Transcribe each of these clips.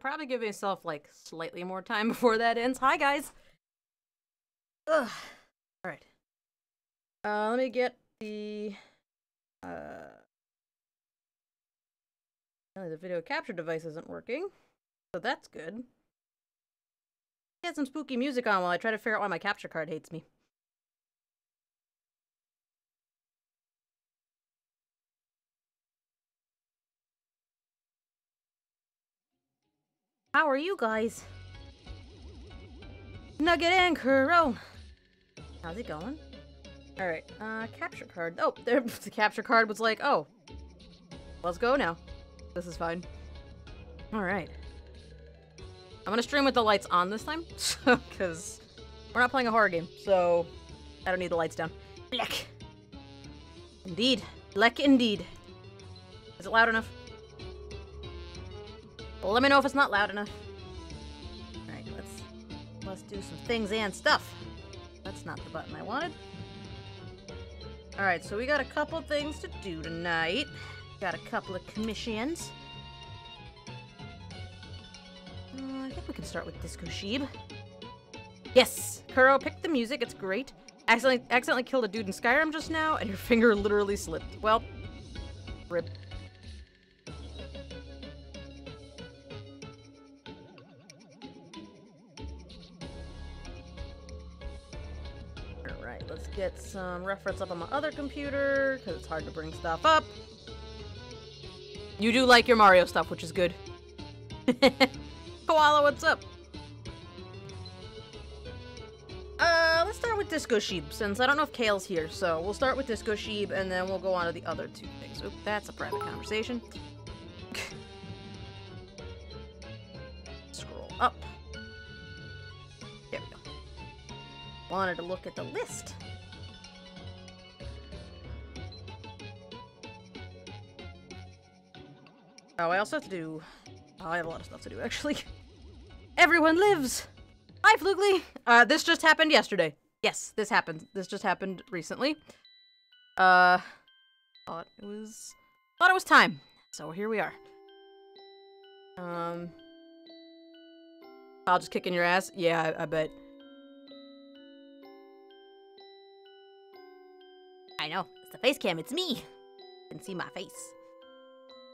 Should probably give myself, like, slightly more time before that ends. Hi, guys! Ugh. Alright. Let me get the... the video capture device isn't working, so that's good. Get some spooky music on while I try to figure out why my capture card hates me. How are you guys? Nugget and Kuro! How's it going? Alright, capture card. Oh, there, the capture card was like, oh, let's go now. This is fine. Alright. I'm gonna stream with the lights on this time, because we're not playing a horror game, so I don't need the lights down. Black! Indeed. Black indeed. Is it loud enough? Well, let me know if it's not loud enough. Alright, let's do some things and stuff. That's not the button I wanted. Alright, so we got a couple things to do tonight. Got a couple of commissions. I think we can start with Disco Sheeb. Yes! Kuro picked the music, it's great. Accidentally killed a dude in Skyrim just now, and your finger literally slipped. Well, rip. Alright, let's get some reference up on my other computer, because it's hard to bring stuff up. You do like your Mario stuff, which is good. Koala, what's up? Let's start with Disco Sheep, since I don't know if Kale's here, so we'll start with Disco Sheep, and then we'll go on to the other two things. Oop, that's a private conversation. Scroll up. There we go. Wanted to look at the list. Oh, I also have to do... Oh, I have a lot of stuff to do, actually. Everyone lives! Hi, Flugly! This just happened yesterday. Yes, this happened. This just happened recently. Thought it was time. So here we are. I'll just kick in your ass? Yeah, I bet. I know. It's the face cam, it's me! You can see my face.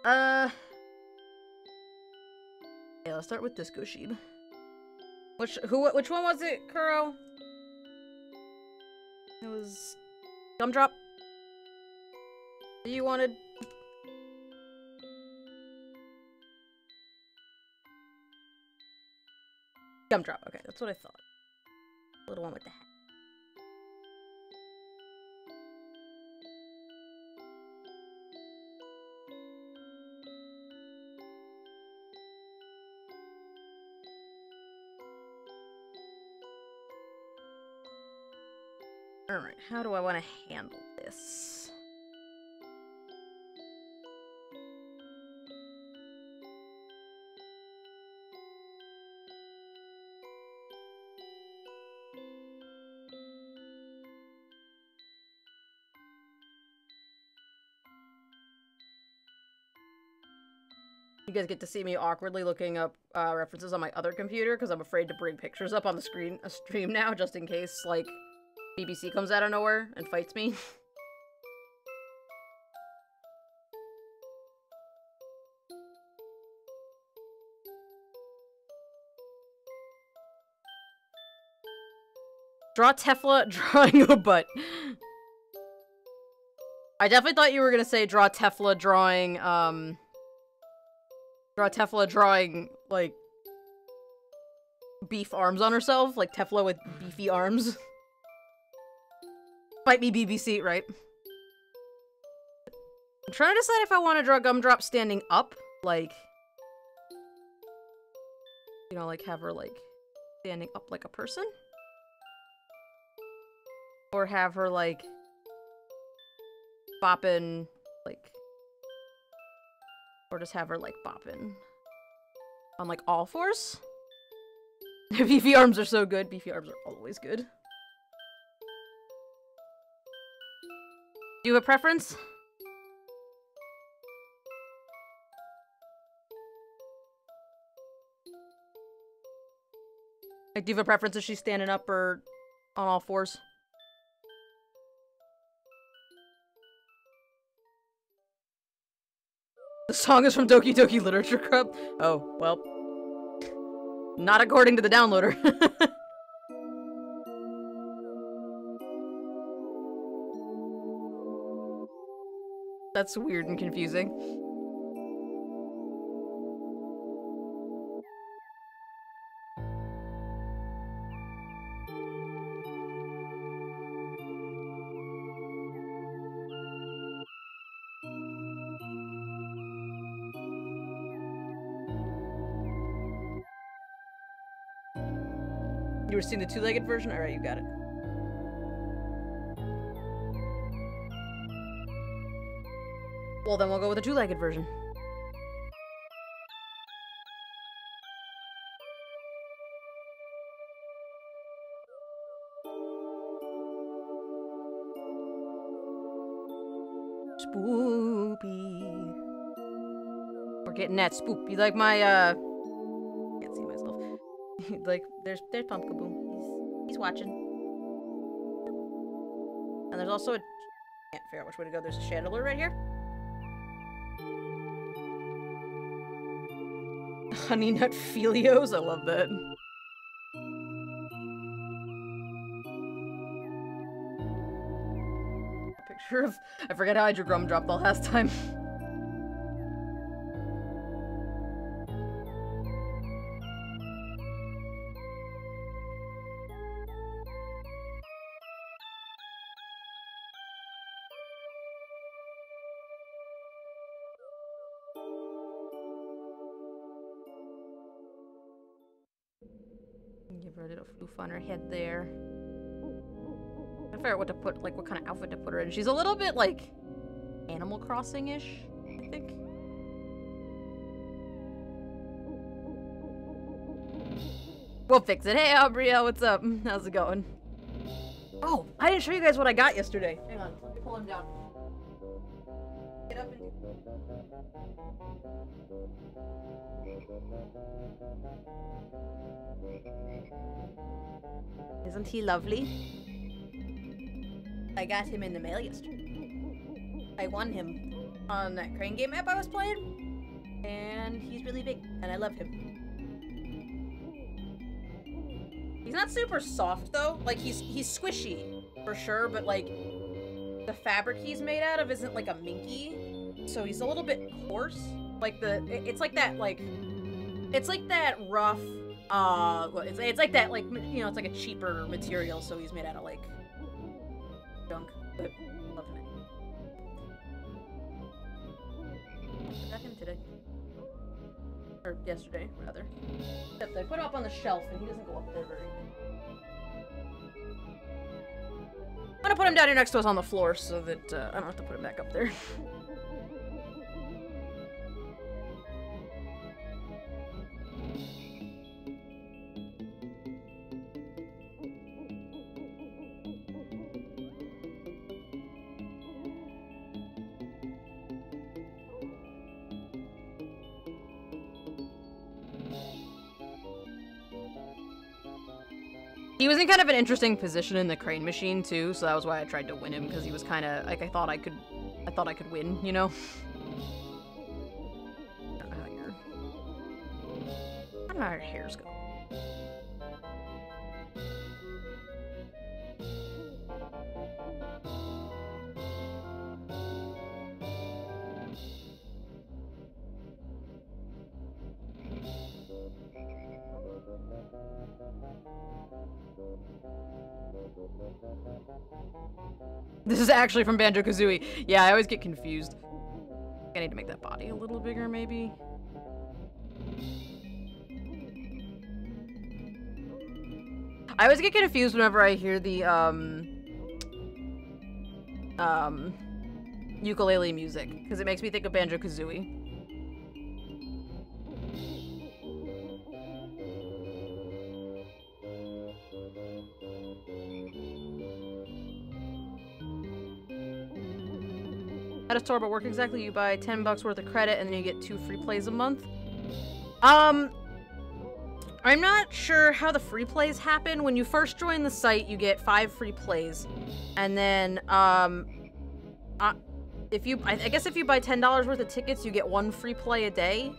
Yeah, let's start with Disco Sheeb. Which one was it, Kuro? It was Gumdrop. You wanted. Gumdrop, okay, that's what I thought. Little one with the hat. Alright, how do I want to handle this? You guys get to see me awkwardly looking up references on my other computer because I'm afraid to bring pictures up on the screen a stream now just in case, like... BBC comes out of nowhere and fights me. Draw Tefla drawing a butt. I definitely thought you were gonna say draw Tefla drawing, like, beef arms on herself, like Tefla with beefy arms. Fight me, BBC, right? I'm trying to decide if I want to draw Gumdrop standing up, like... You know, like, have her, like, standing up like a person? Or have her, like... bopping, like... Or just have her, like, bopping. On, like, all fours? Beefy arms are so good. Beefy arms are always good. Do you have a preference? Like, do you have a preference if she's standing up or on all fours? The song is from Doki Doki Literature Club? Oh, well. Not according to the downloader. That's weird and confusing. You were seeing the two-legged version? Alright, you got it. Well, then we'll go with a two-legged version. Spoopy. We're getting that spoop. You like my, I can't see myself. Like, there's Pumpkaboom. He's watching. And there's also a... Can't figure out which way to go. There's a chandelier right here. Honey Nut Filios, I love that. Picture of... I forget how I drew Grumdrop the last time. On her head there. I figured out what to put, like, what kind of outfit to put her in. She's a little bit, like, Animal Crossing-ish, I think. We'll fix it. Hey, Aubrielle, what's up? How's it going? Oh, I didn't show you guys what I got yesterday. Hang on, let me pull him down. Get up and... Isn't he lovely? I got him in the mail yesterday. I won him on that crane game app I was playing. And he's really big, and I love him. He's not super soft, though. Like, he's squishy, for sure, but, like, the fabric he's made out of isn't, like, a minky. So he's a little bit coarse. Like, it's like that rough... it's like that, like, you know, it's like a cheaper material, so he's made out of, like, junk, but love him. I got him today. Or yesterday, rather. Except I put him up on the shelf, and he doesn't go up there very good. I'm gonna put him down here next to us on the floor, so that, I don't have to put him back up there. He was in kind of an interesting position in the crane machine too, so that was why I tried to win him, because he was kind of like, I thought I could win, you know. I don't know how your... I don't know how your hair's going. This is actually from Banjo Kazooie. Yeah, I always get confused. I need to make that body a little bigger, maybe. I always get confused whenever I hear the ukulele music, because it makes me think of Banjo Kazooie. At a store, but work exactly, you buy $10 worth of credit and then you get 2 free plays a month. I'm not sure how the free plays happen. When you first join the site, you get 5 free plays. And then, I guess if you buy $10 worth of tickets, you get 1 free play a day.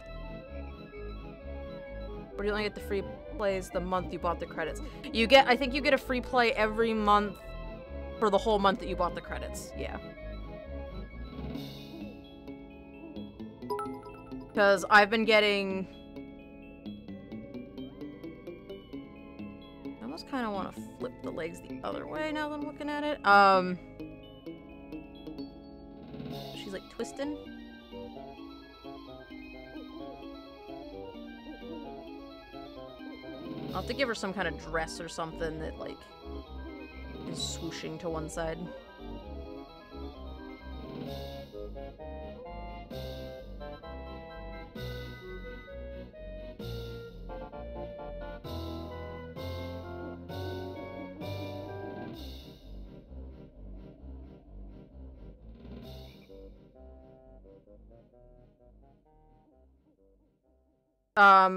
Or do you only get the free plays the month you bought the credits? You get, I think you get a free play every month for the whole month that you bought the credits. Yeah. Because I've been getting... I almost kind of want to flip the legs the other way now that I'm looking at it. She's like twisting. I'll have to give her some kind of dress or something that like is swooshing to one side.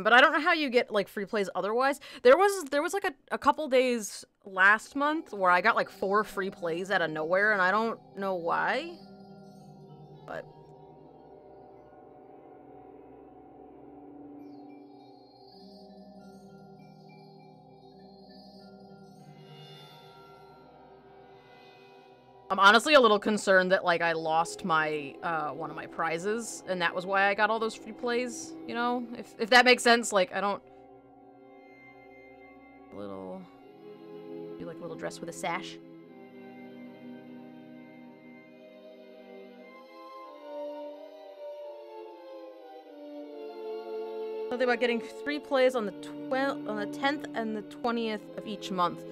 But I don't know how you get, like, free plays otherwise. There was like, a couple days last month where I got, like, 4 free plays out of nowhere, and I don't know why. But... I'm honestly a little concerned that, like, I lost my, one of my prizes, and that was why I got all those free plays, you know? If that makes sense, like, I don't... Little... Do, like, a little dress with a sash. Something about getting 3 plays on the 10th and the 20th of each month.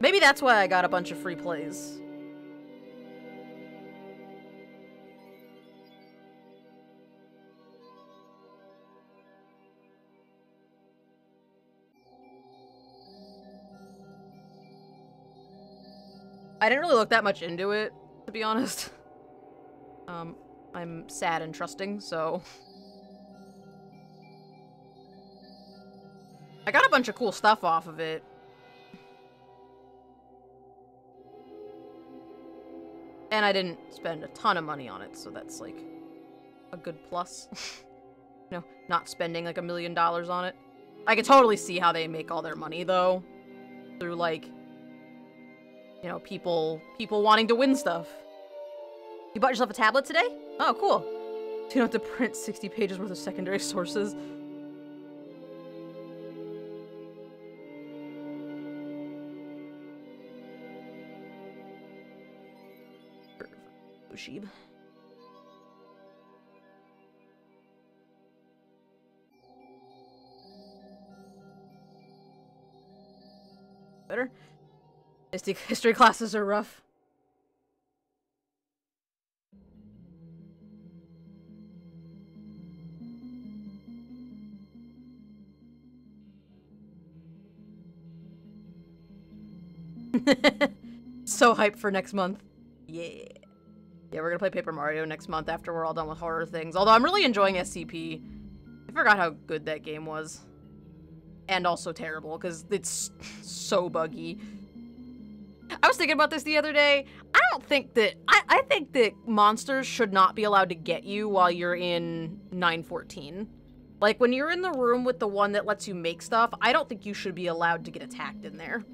Maybe that's why I got a bunch of free plays. I didn't really look that much into it, to be honest. I'm sad and trusting, so... I got a bunch of cool stuff off of it. And I didn't spend a ton of money on it, so that's, like, a good plus. You know, not spending, like, $1 million on it. I could totally see how they make all their money, though. Through, like... You know, people wanting to win stuff. You bought yourself a tablet today? Oh, cool. So you don't have to print 60 pages worth of secondary sources. Sheeb. Better. History classes are rough. So hyped for next month. Yeah. Yeah, we're gonna play Paper Mario next month after we're all done with horror things. Although I'm really enjoying SCP. I forgot how good that game was. And also terrible, because it's so buggy. I was thinking about this the other day. I don't think that... I think that monsters should not be allowed to get you while you're in 914. Like, when you're in the room with the one that lets you make stuff, I don't think you should be allowed to get attacked in there.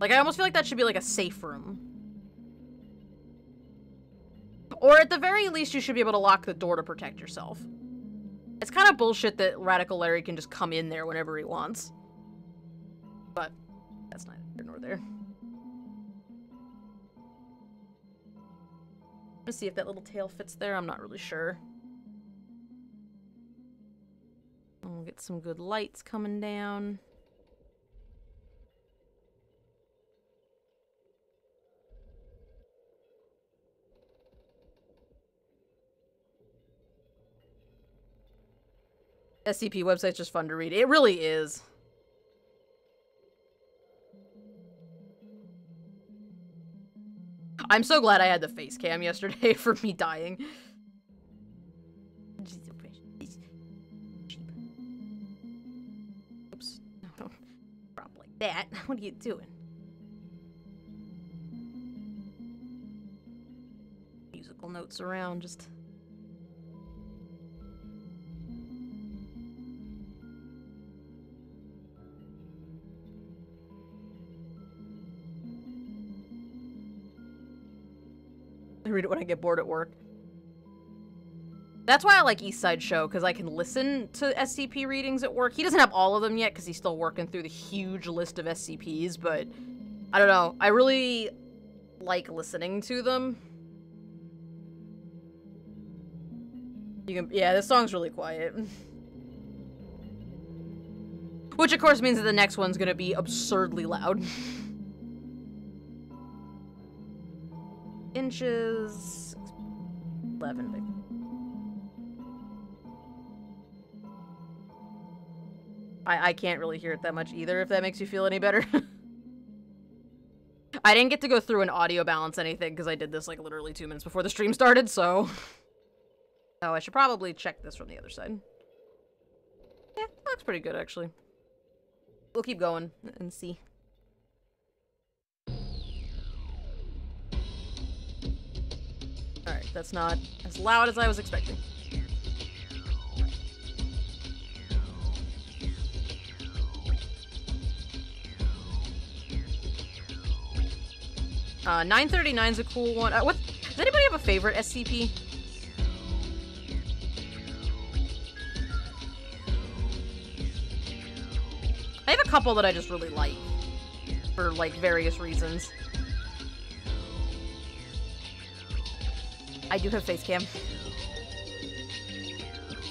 Like, I almost feel like that should be, like, a safe room. Or at the very least, you should be able to lock the door to protect yourself. It's kind of bullshit that Radical Larry can just come in there whenever he wants. But that's neither here nor there. Let's see if that little tail fits there. I'm not really sure. We'll get some good lights coming down. SCP website's just fun to read. It really is. I'm so glad I had the face cam yesterday for me dying. that. What are you doing? Musical notes around, just... I read it when I get bored at work. That's why I like East Side Show, because I can listen to SCP readings at work. He doesn't have all of them yet, because he's still working through the huge list of SCPs, but... I don't know. I really like listening to them. You can, yeah, this song's really quiet. Which, of course, means that the next one's gonna be absurdly loud. Inches... 11, baby. I can't really hear it that much either, if that makes you feel any better. I didn't get to go through and audio balance anything, because I did this, like, literally 2 minutes before the stream started, so... Oh, I should probably check this from the other side. Yeah, that looks pretty good, actually. We'll keep going and see. Alright, that's not as loud as I was expecting. Uh, 939's a cool one. What? Does anybody have a favorite SCP? I have a couple that I just really like. For, like, various reasons. I do have face cam.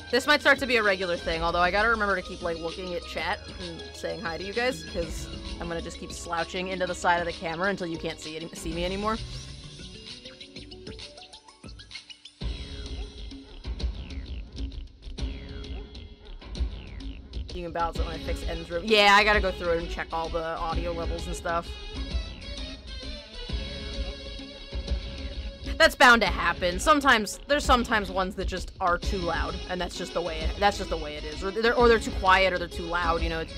This might start to be a regular thing, although I gotta remember to keep, like, looking at chat and saying hi to you guys, because I'm gonna just keep slouching into the side of the camera until you can't see me anymore. You can balance it when I fix N's room. Yeah, I gotta go through and check all the audio levels and stuff. That's bound to happen. Sometimes there's sometimes ones that just are too loud, and that's just the way it. That's just the way it is. Or they're too quiet, or they're too loud. You know, it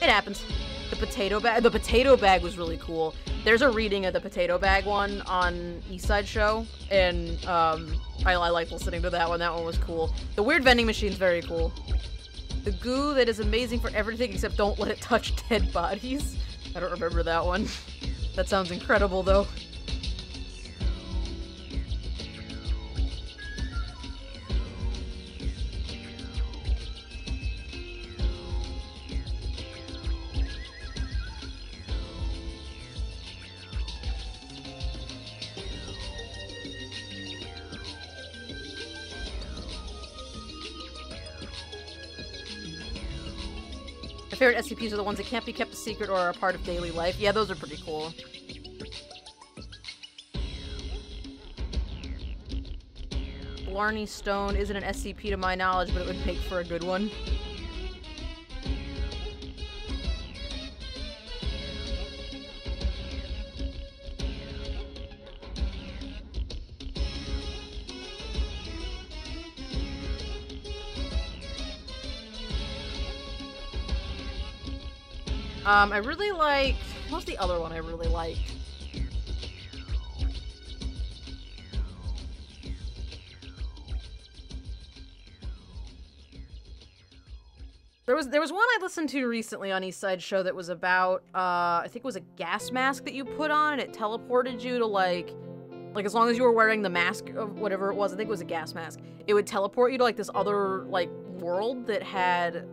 happens. The potato bag. The potato bag was really cool. There's a reading of the potato bag one on East Side Show, and I liked listening to that one. That one was cool. The weird vending machine's very cool. The goo that is amazing for everything except don't let it touch dead bodies. I don't remember that one. That sounds incredible though. My favorite SCPs are the ones that can't be kept a secret or are a part of daily life. Yeah, those are pretty cool. Blarney Stone isn't an SCP to my knowledge, but it would make for a good one. I really liked... What was the other one I really liked? There was one I listened to recently on East Side Show that was about, I think it was a gas mask that you put on and it teleported you to, like, as long as you were wearing the mask of whatever it was, I think it was a gas mask, it would teleport you to, like, this other, like, world that had,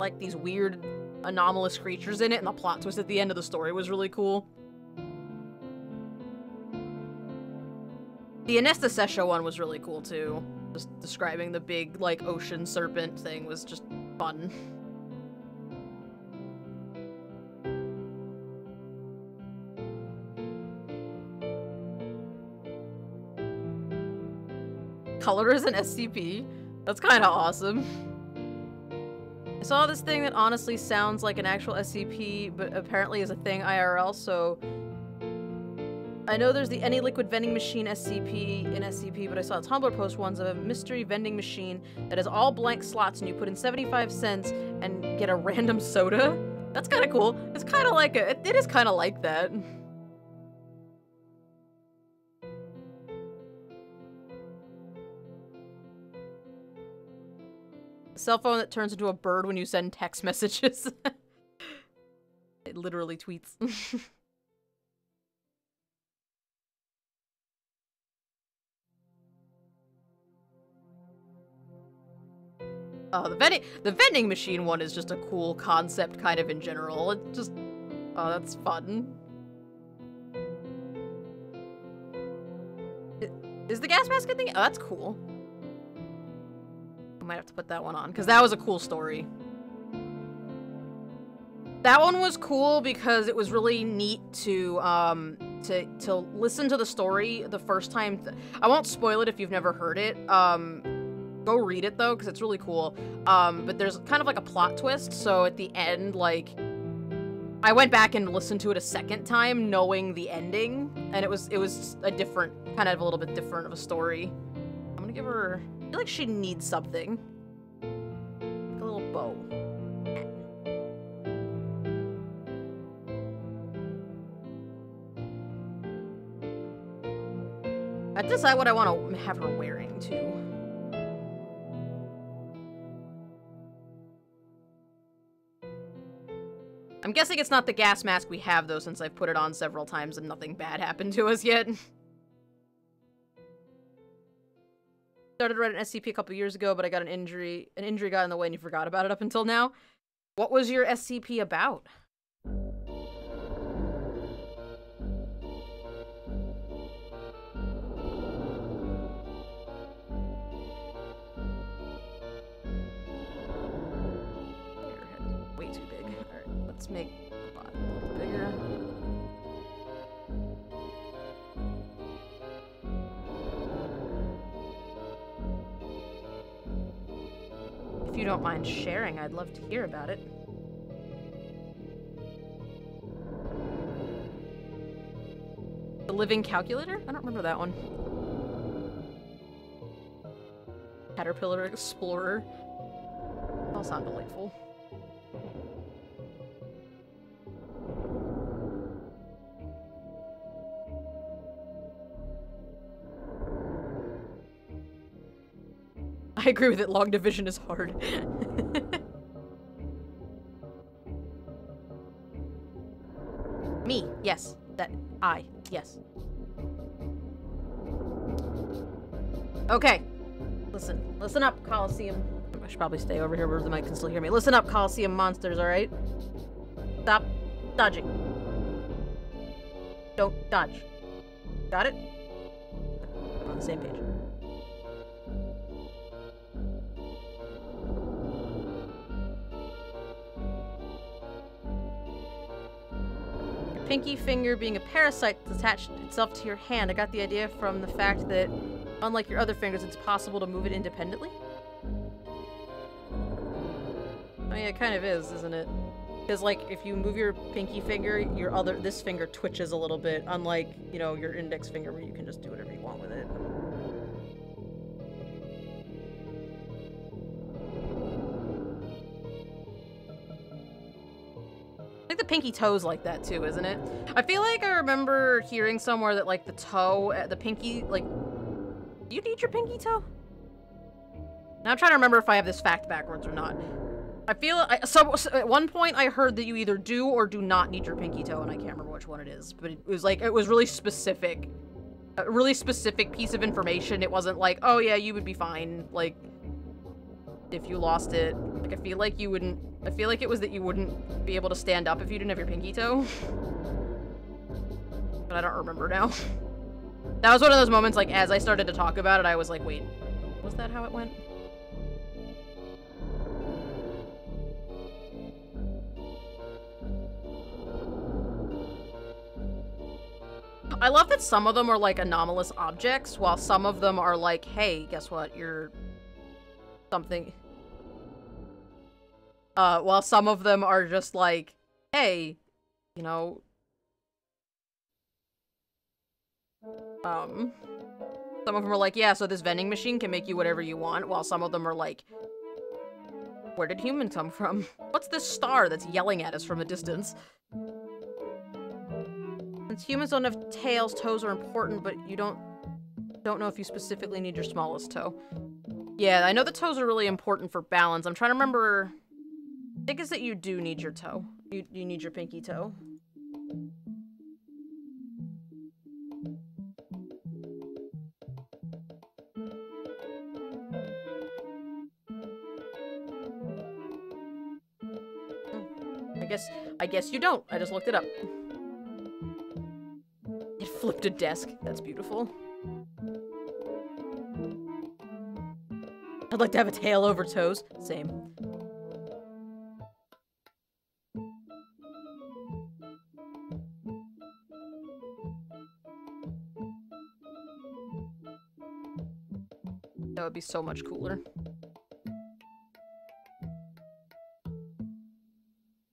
like, these weird... anomalous creatures in it, and the plot twist at the end of the story was really cool. The Anesthesesha one was really cool, too. Just describing the big, like, ocean serpent thing was just fun. Color is an SCP. That's kind of awesome. I saw this thing that honestly sounds like an actual SCP, but apparently is a thing IRL, so... I know there's the Any Liquid Vending Machine SCP in SCP, but I saw a Tumblr post once of a mystery vending machine that has all blank slots and you put in 75 cents and get a random soda. That's kind of cool. It's kind of like a, it is kind of like that. Cell phone that turns into a bird when you send text messages. It literally tweets. Oh, the vending machine one is just a cool concept kind of in general. It just, oh, that's fun. Is the gas mask a thing? Oh, that's cool. I might have to put that one on, because that was a cool story. That one was cool because it was really neat to listen to the story the first time. I won't spoil it if you've never heard it. Go read it though, because it's really cool. But there's kind of like a plot twist, so at the end, like, I went back and listened to it a second time, knowing the ending, and it was a different, kind of a little bit different of a story. I'm gonna give her, I feel like she needs something. Like a little bow. I decide what I want to have her wearing too. I'm guessing it's not the gas mask we have, though, since I've put it on several times and nothing bad happened to us yet. Started writing SCP a couple years ago, but I got an injury. An injury got in the way and you forgot about it up until now. What was your SCP about? Let's make the bot a little bigger. If you don't mind sharing, I'd love to hear about it. The living calculator? I don't remember that one. Caterpillar Explorer. All sound delightful. I agree with it, long division is hard. Me, yes. That, I, yes. Okay. Listen. Listen up, Coliseum. I should probably stay over here where the mic can still hear me. Listen up, Coliseum monsters, alright? Stop dodging. Don't dodge. Got it? We're on the same page. Pinky finger being a parasite that's attached itself to your hand. I got the idea from the fact that, unlike your other fingers, it's possible to move it independently. I mean, it kind of is, isn't it? Because, like, if you move your pinky finger, your other, this finger twitches a little bit, unlike, you know, your index finger where you can just do whatever you want with it. The pinky toe's like that too, isn't it? I feel like I remember hearing somewhere that, like, the toe, the pinky, like, do you need your pinky toe? Now I'm trying to remember if I have this fact backwards or not. I feel, so at one point I heard that you either do or do not need your pinky toe, and I can't remember which one it is, but it was like, it was really specific, a really specific piece of information. It wasn't like, oh yeah, you would be fine, like, if you lost it. Like, I feel like you wouldn't, I feel like it was that you wouldn't be able to stand up if you didn't have your pinky toe. But I don't remember now. That was one of those moments, like, as I started to talk about it, I was like, wait, was that how it went? I love that some of them are, like, anomalous objects, while some of them are like, hey, guess what, you're something. While some of them are just like, hey, you know, some of them are like, yeah, so this vending machine can make you whatever you want, while some of them are like, Where did human come from? What's this star that's yelling at us from a distance? Since humans don't have tails, toes are important, but you don't know if you specifically need your smallest toe. Yeah, I know the toes are really important for balance. I'm trying to remember... I guess that you do need your toe. You need your pinky toe. I guess you don't. I just looked it up. It flipped a desk. That's beautiful. I'd like to have a tail over toes. Same. That would be so much cooler.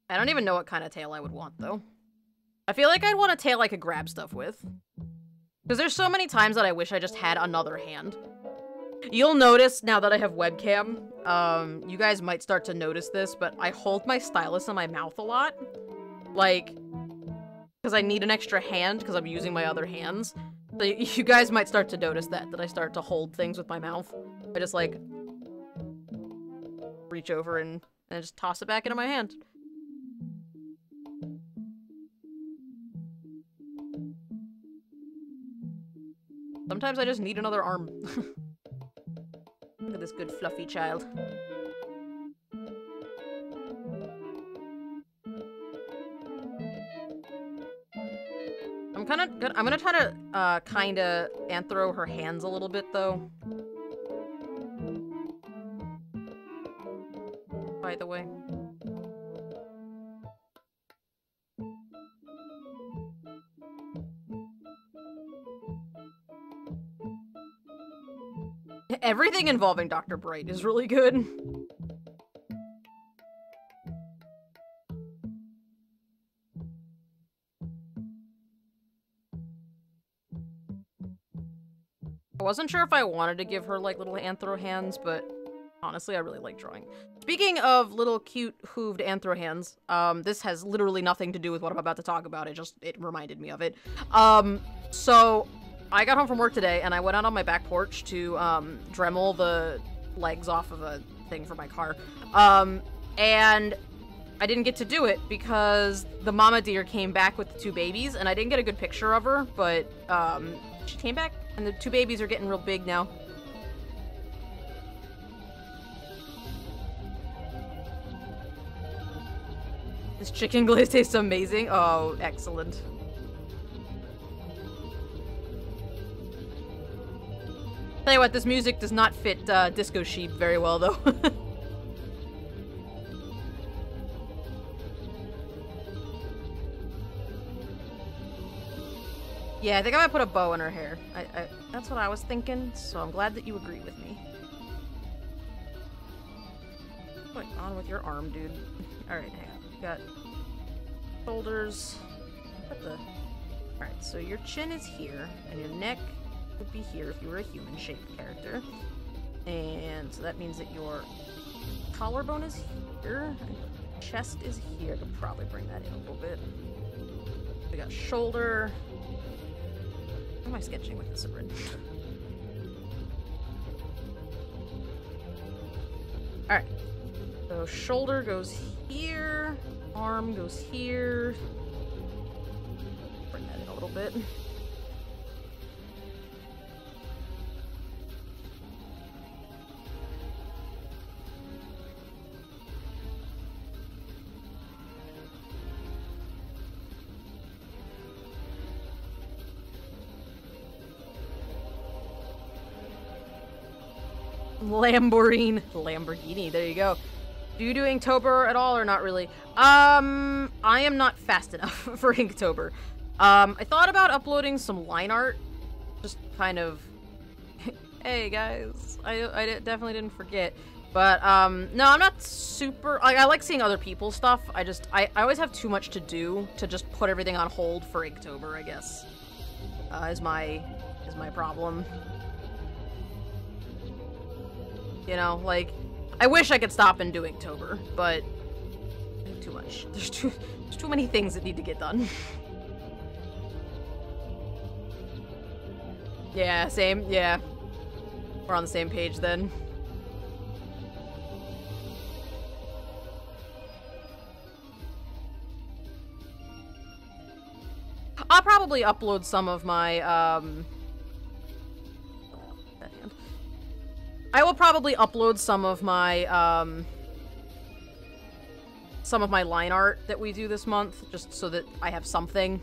I don't even know what kind of tail I would want, though. I feel like I'd want a tail I could grab stuff with. Because there's so many times that I wish I just had another hand. You'll notice, now that I have webcam, you guys might start to notice this, but I hold my stylus in my mouth a lot. Like, because I need an extra hand, because I'm using my other hands. So you guys might start to notice that I start to hold things with my mouth. I just, like, reach over and I just toss it back into my hand. Sometimes I just need another arm. Look at this good fluffy child. I'm gonna try to kinda anthro her hands a little bit though. By the way. Everything involving Dr. Bright is really good. I wasn't sure if I wanted to give her like little anthro hands, but honestly, I really like drawing. Speaking of little cute hooved anthro hands, this has literally nothing to do with what I'm about to talk about. It reminded me of it. So I got home from work today, and I went out on my back porch to, Dremel the legs off of a thing for my car. And I didn't get to do it because the mama deer came back with the two babies, and I didn't get a good picture of her, but, she came back, and the two babies are getting real big now. This chicken glaze tastes amazing. Oh, excellent. Tell you what, this music does not fit Disco Sheep very well, though. Yeah, I think I might put a bow in her hair. I that's what I was thinking, so I'm glad that you agree with me. What's going on with your arm, dude? Alright, hang on. We got shoulders. What the? Alright, so your chin is here, and your neck would be here if you were a human-shaped character. And so that means that your collarbone is here, and your chest is here. I could probably bring that in a little bit. We got shoulder. How am I sketching with this grid? Alright. So shoulder goes here, arm goes here. Bring that in a little bit. Lamborghini, there you go. Do you do Inktober at all or not really? I am not fast enough for Inktober. I thought about uploading some line art. Just kind of... Hey guys, I definitely didn't forget. But, no, I'm not super... I like seeing other people's stuff. I always have too much to do to just put everything on hold for Inktober, I guess. Is my problem. You know, like, I wish I could stop and do Inktober, but too much. There's too many things that need to get done. Yeah, same. Yeah. We're on the same page then. I'll probably upload some of my, some of my line art that we do this month, just so that I have something.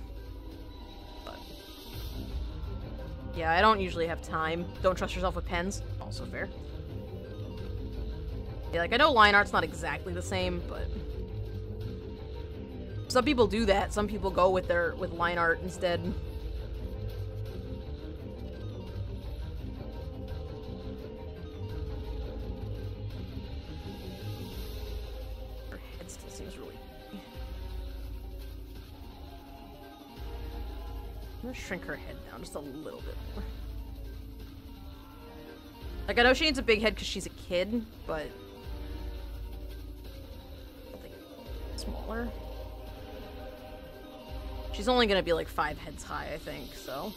But yeah, I don't usually have time. Don't trust yourself with pens. Also fair. Yeah, like, I know line art's not exactly the same, but some people do that. Some people go with their line art instead. Shrink her head down just a little bit more. Like, I know she needs a big head because she's a kid, but I think smaller. She's only gonna be like 5 heads high, I think, so.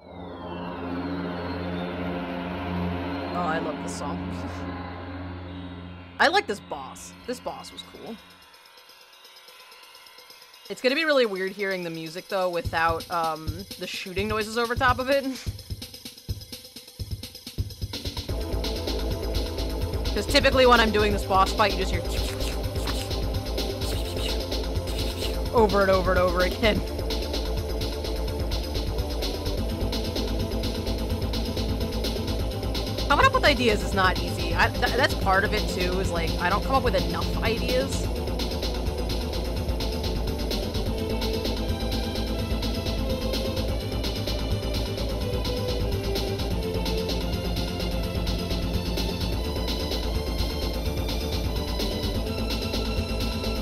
Oh, I love this song. I like this boss. This boss was cool. It's gonna be really weird hearing the music, though, without, the shooting noises over top of it. Because typically when I'm doing this boss fight, you just hear over and over and over again. Coming up with ideas is not easy. That's part of it, too, is, like, I don't come up with enough ideas.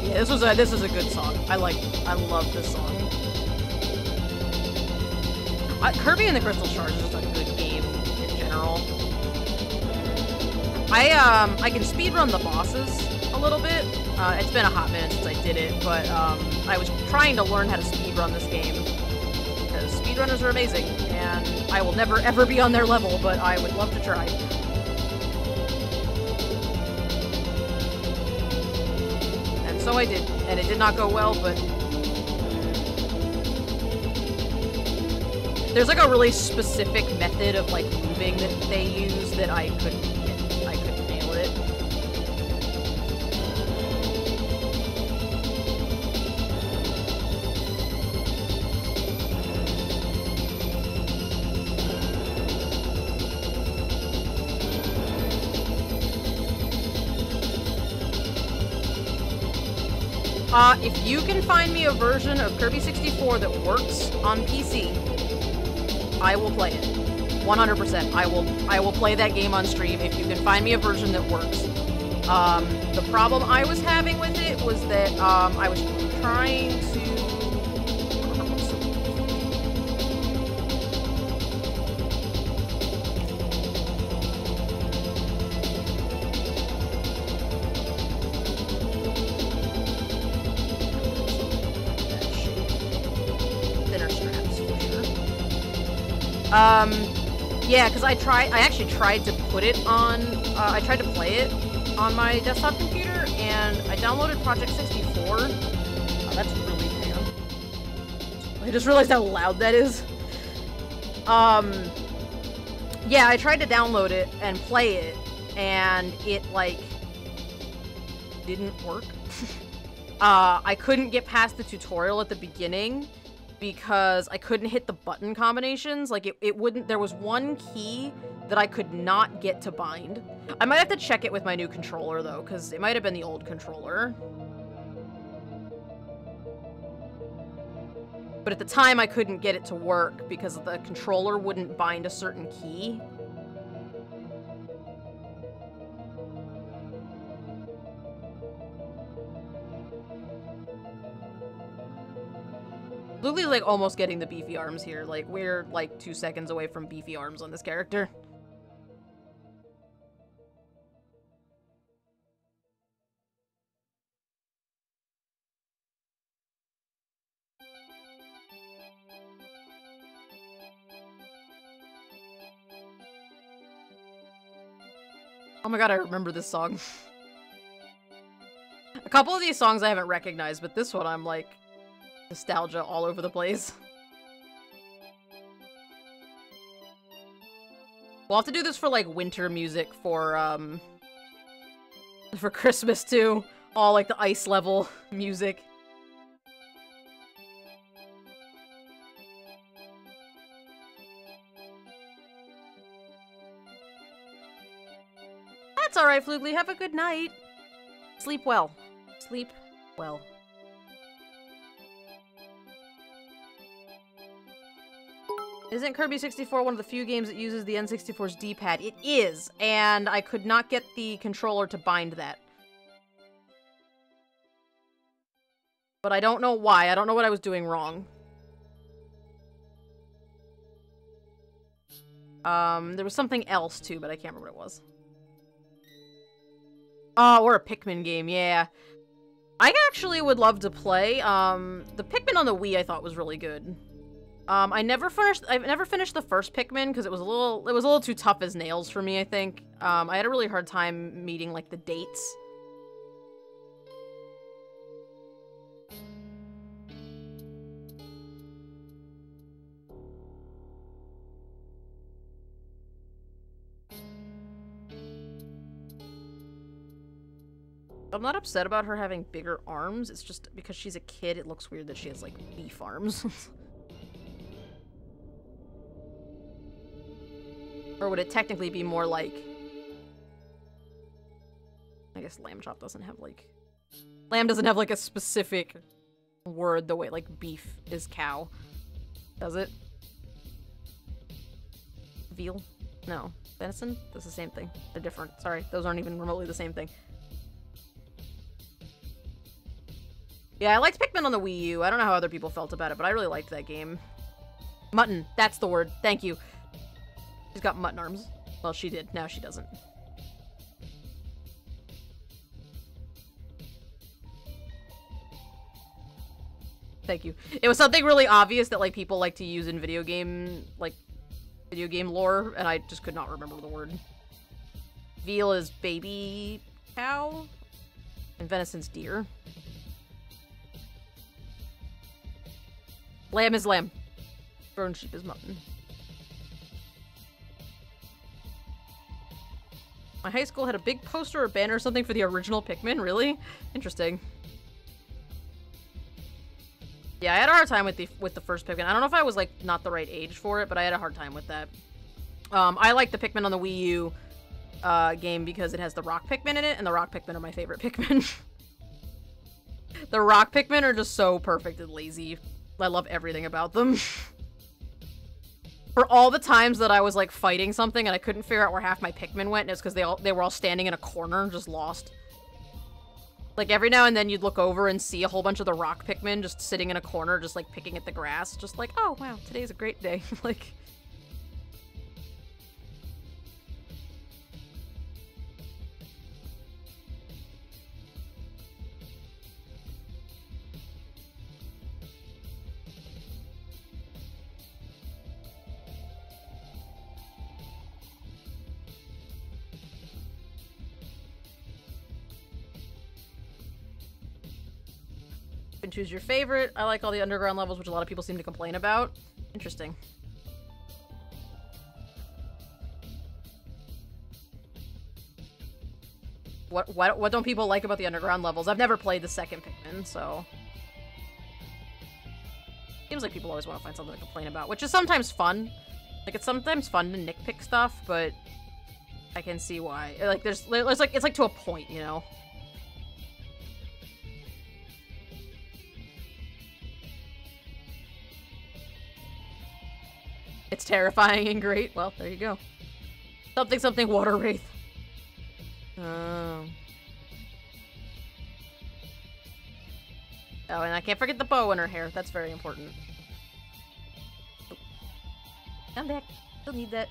Yeah, this was a good song. I love this song. Kirby and the Crystal Shards is just a good game in general. I can speedrun the bosses a little bit. It's been a hot minute since I did it, but I was trying to learn how to speedrun this game. Because speedrunners are amazing, and I will never ever be on their level, but I would love to try. And so I did, and it did not go well, but there's like a really specific method of like moving that they use that I couldn't. If you can find me a version of Kirby 64 that works on PC, I will play it. 100%. I will play that game on stream if you can find me a version that works. The problem I was having with it was that I was trying yeah, because I actually tried to put it on, I tried to play it on my desktop computer, and I downloaded Project 64. Oh, that's really loud. I just realized how loud that is. Yeah, I tried to download it and play it, and it, like, didn't work. I couldn't get past the tutorial at the beginning, because I couldn't hit the button combinations. Like, it wouldn't, there was one key that I could not get to bind. I might have to check it with my new controller, though, because it might have been the old controller. But at the time, I couldn't get it to work because the controller wouldn't bind a certain key. Lulu's like almost getting the beefy arms here. Like we're like 2 seconds away from beefy arms on this character. Oh my god, I remember this song. A couple of these songs I haven't recognized, but this one I'm like, nostalgia all over the place. We'll have to do this for like winter music for Christmas too. All like the ice level music. That's alright, Flugly. Have a good night. Sleep well. Sleep well. Isn't Kirby 64 one of the few games that uses the N64's D-pad? It is, and I could not get the controller to bind that. But I don't know why. I don't know what I was doing wrong. There was something else too, but I can't remember what it was. Oh, or a Pikmin game, yeah. I actually would love to play. The Pikmin on the Wii I thought was really good. I've never finished the first Pikmin because it was a little too tough as nails for me, I think. I had a really hard time meeting like the dates. I'm not upset about her having bigger arms, it's just because she's a kid, it looks weird that she has, like, beef arms. Or would it technically be more like... I guess lamb chop doesn't have, like... Lamb doesn't have, like, a specific word the way, like, beef is cow. Does it? Veal? No. Venison? That's the same thing. They're different. Sorry, those aren't even remotely the same thing. Yeah, I liked Pikmin on the Wii U. I don't know how other people felt about it, but I really liked that game. Mutton. That's the word. Thank you. She's got mutton arms. Well, she did. Now she doesn't. Thank you. It was something really obvious that, like, people like to use in video game lore, and I just could not remember the word. Veal is baby cow, and venison's deer. Lamb is lamb. Grown sheep is mutton. My high school had a big poster or banner or something for the original Pikmin, really? Interesting. Yeah, I had a hard time with the first Pikmin. I don't know if I was, like, not the right age for it, but I had a hard time with that. I like the Pikmin on the Wii U game because it has the rock Pikmin in it, and the rock Pikmin are my favorite Pikmin. The rock Pikmin are just so perfect and lazy. I love everything about them. For all the times that I was, like, fighting something and I couldn't figure out where half my Pikmin went, and it's because they were all standing in a corner and just lost. Like, every now and then you'd look over and see a whole bunch of the rock Pikmin just sitting in a corner, just, like, picking at the grass. Just like, oh, wow, today's a great day. Like... and choose your favorite. I like all the underground levels, which a lot of people seem to complain about. Interesting. What don't people like about the underground levels? I've never played the second Pikmin, so... Seems like people always want to find something to complain about, which is sometimes fun. Like, it's sometimes fun to nitpick stuff, but... I can see why. Like, there's like, it's like to a point, you know? It's terrifying and great. Well, there you go. Something, something, water wraith. Oh, and I can't forget the bow in her hair. That's very important. Come back. You'll need that.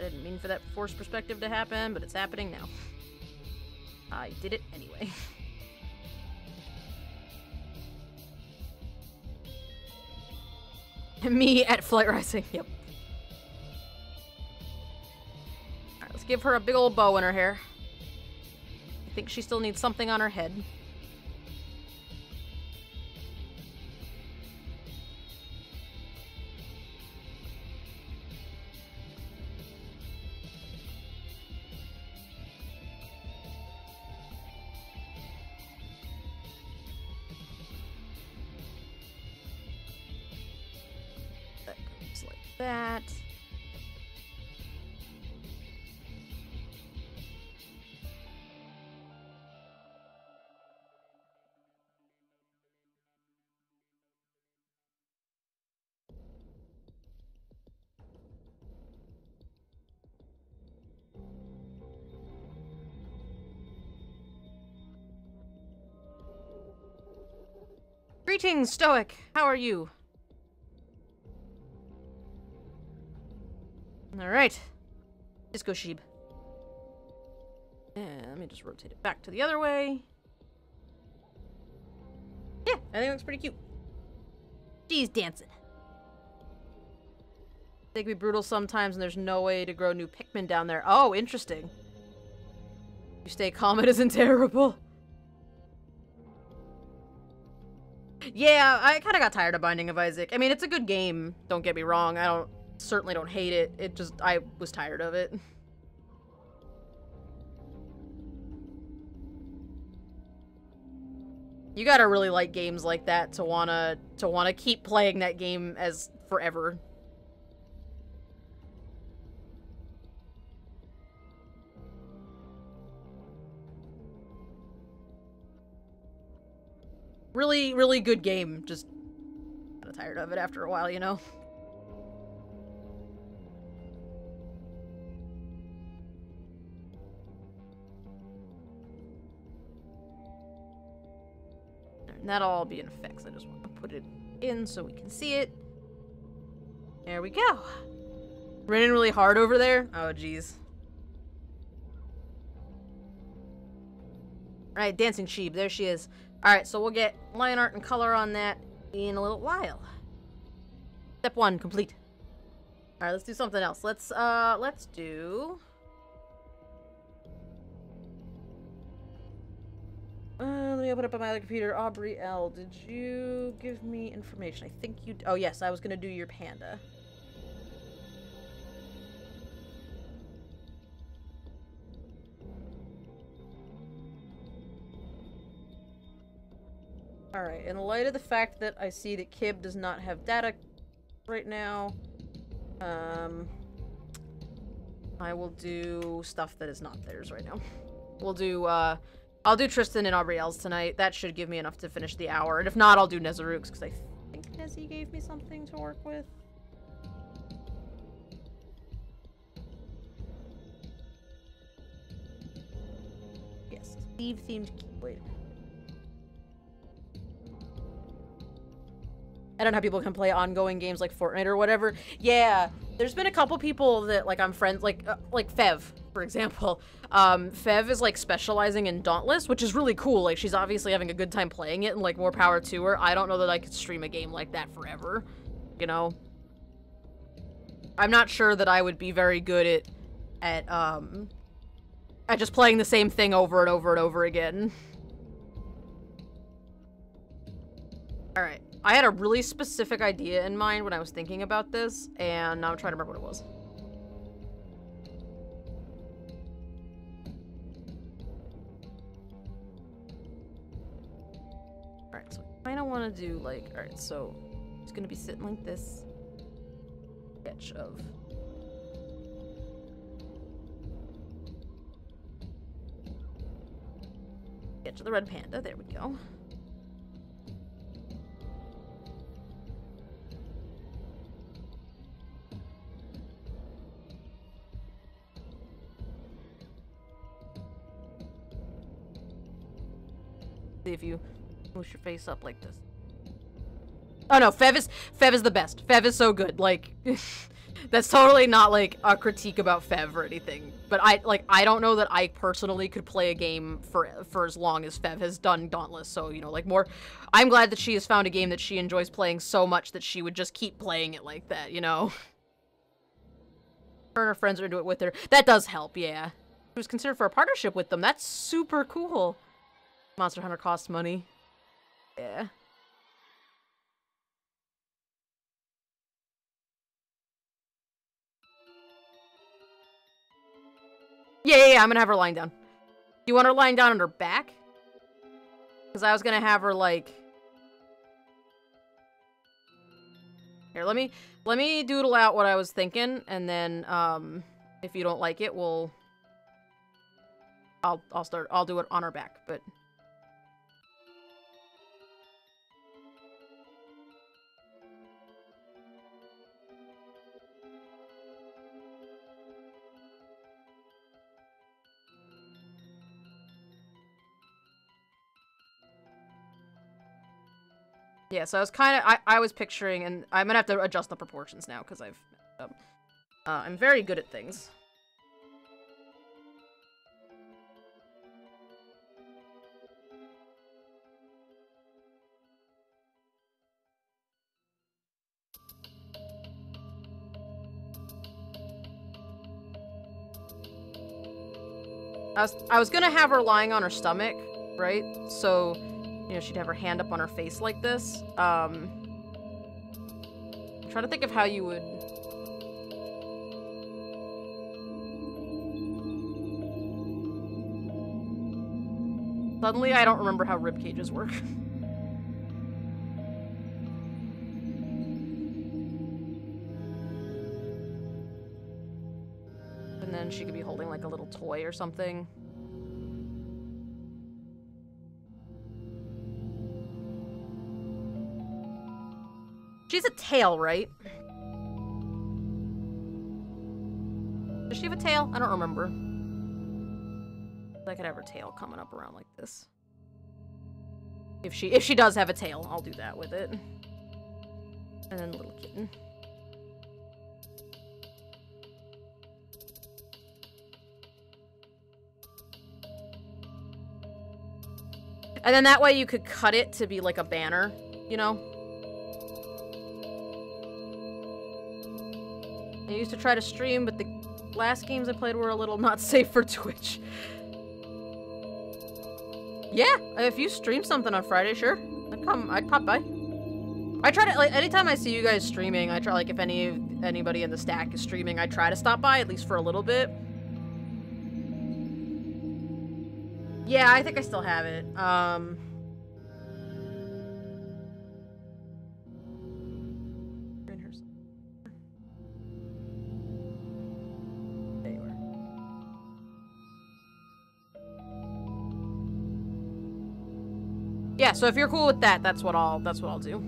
Didn't mean for that forced perspective to happen, but it's happening now. I did it anyway. Me at Flight Rising, yep. Alright, let's give her a big old bow in her hair. I think she still needs something on her head. That. Greetings, Stoic. How are you? Alright. Disco Sheeb. Yeah, let me just rotate it back to the other way. Yeah, I think it looks pretty cute. She's dancing. They can be brutal sometimes and there's no way to grow new Pikmin down there. Oh, interesting. You stay calm, it isn't terrible. Yeah, I kind of got tired of Binding of Isaac. I mean, it's a good game, don't get me wrong. Certainly don't hate it. It just, I was tired of it. You gotta really like games like that to wanna keep playing that game as forever. Really, really good game. Just kinda tired of it after a while, you know? And that'll all be in effects. I just want to put it in so we can see it. There we go. Ran in really hard over there. Oh, geez. Alright, Dancing Sheep. There she is. Alright, so we'll get line art and color on that in a little while. Step one, complete. Alright, let's do something else. Let's do... let me open up on my other computer. Aubrey L, did you give me information? I think you... Oh, yes, I was gonna do your panda. Alright, in light of the fact that I see that Kib does not have data right now, I will do stuff that is not theirs right now. We'll do, I'll do Tristan and Aubrielle's tonight. That should give me enough to finish the hour. And if not, I'll do Nezaruk's, because I think Nezzy gave me something to work with. Yes, Steve-themed Keyblade. I don't know how people can play ongoing games like Fortnite or whatever. Yeah, there's been a couple people that, like, I'm friends, like Fev. For example, Fev is, like, specializing in Dauntless, which is really cool. Like, she's obviously having a good time playing it, and, like, more power to her. I don't know that I could stream a game like that forever, you know? I'm not sure that I would be very good at just playing the same thing over and over and over again. Alright. I had a really specific idea in mind when I was thinking about this, and now I'm trying to remember what it was. I don't want to do, like, alright, so it's gonna be sitting like this sketch of. Sketch of the red panda, there we go. if you push your face up like this. Oh no, Fev is the best. Fev is so good. Like, that's totally not like a critique about Fev or anything. But I don't know that I personally could play a game for as long as Fev has done Dauntless. So, you know, like more, I'm glad that she has found a game that she enjoys playing so much that she would just keep playing it like that, you know? Her and her friends are into it with her. That does help, yeah. She was considered for a partnership with them. That's super cool. Monster Hunter costs money. Yeah. Yeah, I'm gonna have her lying down. Do you want her lying down on her back? Because I was gonna have her, like... Here, let me doodle out what I was thinking, and then, if you don't like it, we'll... I'll do it on her back, but... Yeah, so I was kind of, I was picturing, and I'm gonna have to adjust the proportions now, because I've messed up. I'm very good at things. I was gonna have her lying on her stomach, right? So... You know, she'd have her hand up on her face like this. I'm trying to think of how you would... Suddenly, I don't remember how rib cages work. And then she could be holding like a little toy or something. She's a tail, right? Does she have a tail? I don't remember. I could have her tail coming up around like this. If she does have a tail, I'll do that with it. And then little kitten. And then that way you could cut it to be like a banner, you know? I used to try to stream, but the last games I played were a little not safe for Twitch. Yeah, if you stream something on Friday, sure. I'd pop by. I try to, like, anytime I see you guys streaming, I try, like, if anybody in the stack is streaming, I try to stop by, at least for a little bit. Yeah, I think I still have it. Yeah, so if you're cool with that, that's what I'll do.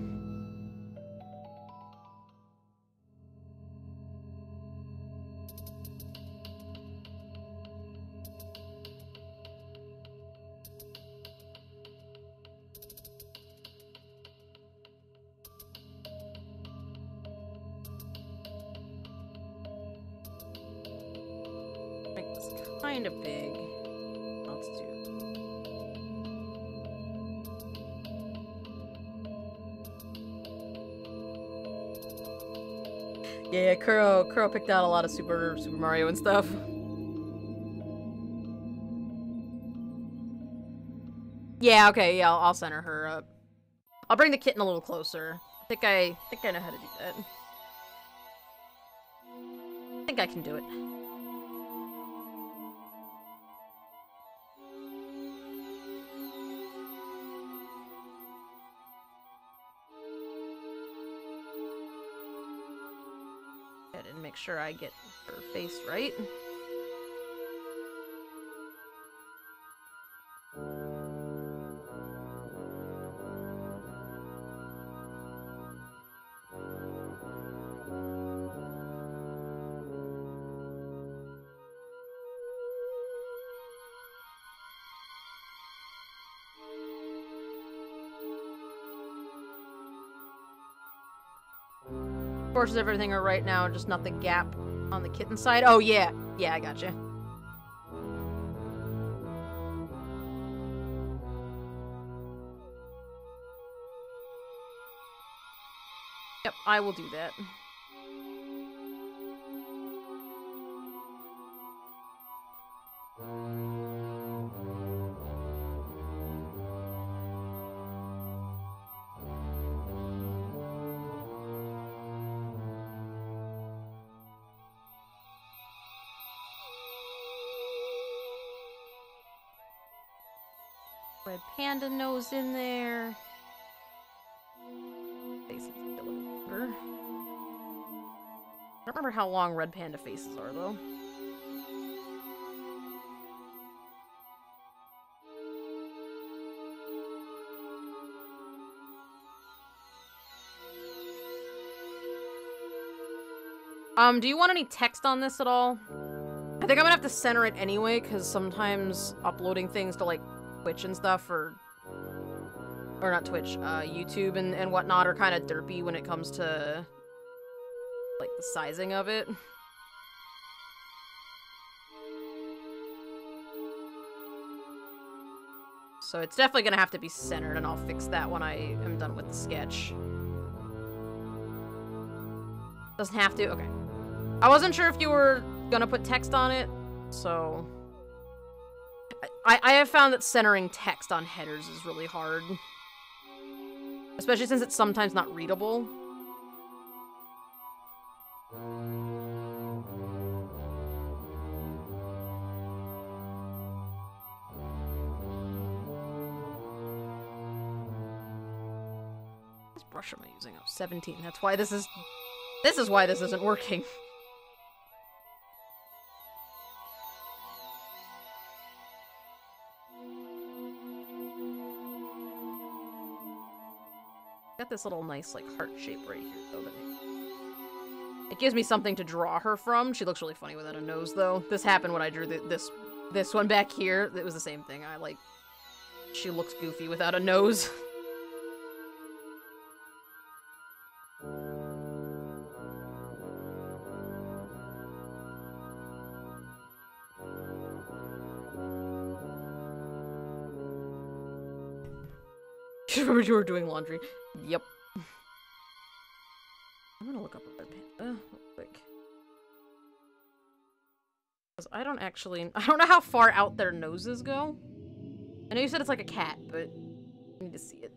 Make this kind of big. Let's do. Yeah, Kuro picked out a lot of Super Mario and stuff. Yeah, okay, yeah, I'll center her up. I'll bring the kitten a little closer. I think I know how to do that. I think I can do it. Make sure I get her face right. Sources of everything are right now, just not the gap on the kitten side. Oh, yeah. Yeah, I gotcha. Yep, I will do that. Red panda nose in there. Faces still in order. I don't remember how long red panda faces are though. Do you want any text on this at all? I think I'm gonna have to center it anyway, because sometimes uploading things to like Twitch and stuff, or not Twitch, YouTube and whatnot are kind of derpy when it comes to, like, the sizing of it. So it's definitely gonna have to be centered, and I'll fix that when I am done with the sketch. Doesn't have to? Okay. I wasn't sure if you were gonna put text on it, so... I have found that centering text on headers is really hard. Especially since it's sometimes not readable. This brush am I using? Oh, 17. That's why this is why this isn't working. This little nice like heart shape right here though. It gives me something to draw her from. She looks really funny without a nose though. This happened when I drew this one back here. It was the same thing. I like, she looks goofy without a nose. Remember you were doing laundry. Yep. I'm gonna look up a red panda real quick. Because I don't know how far out their noses go. I know you said it's like a cat, but I need to see it.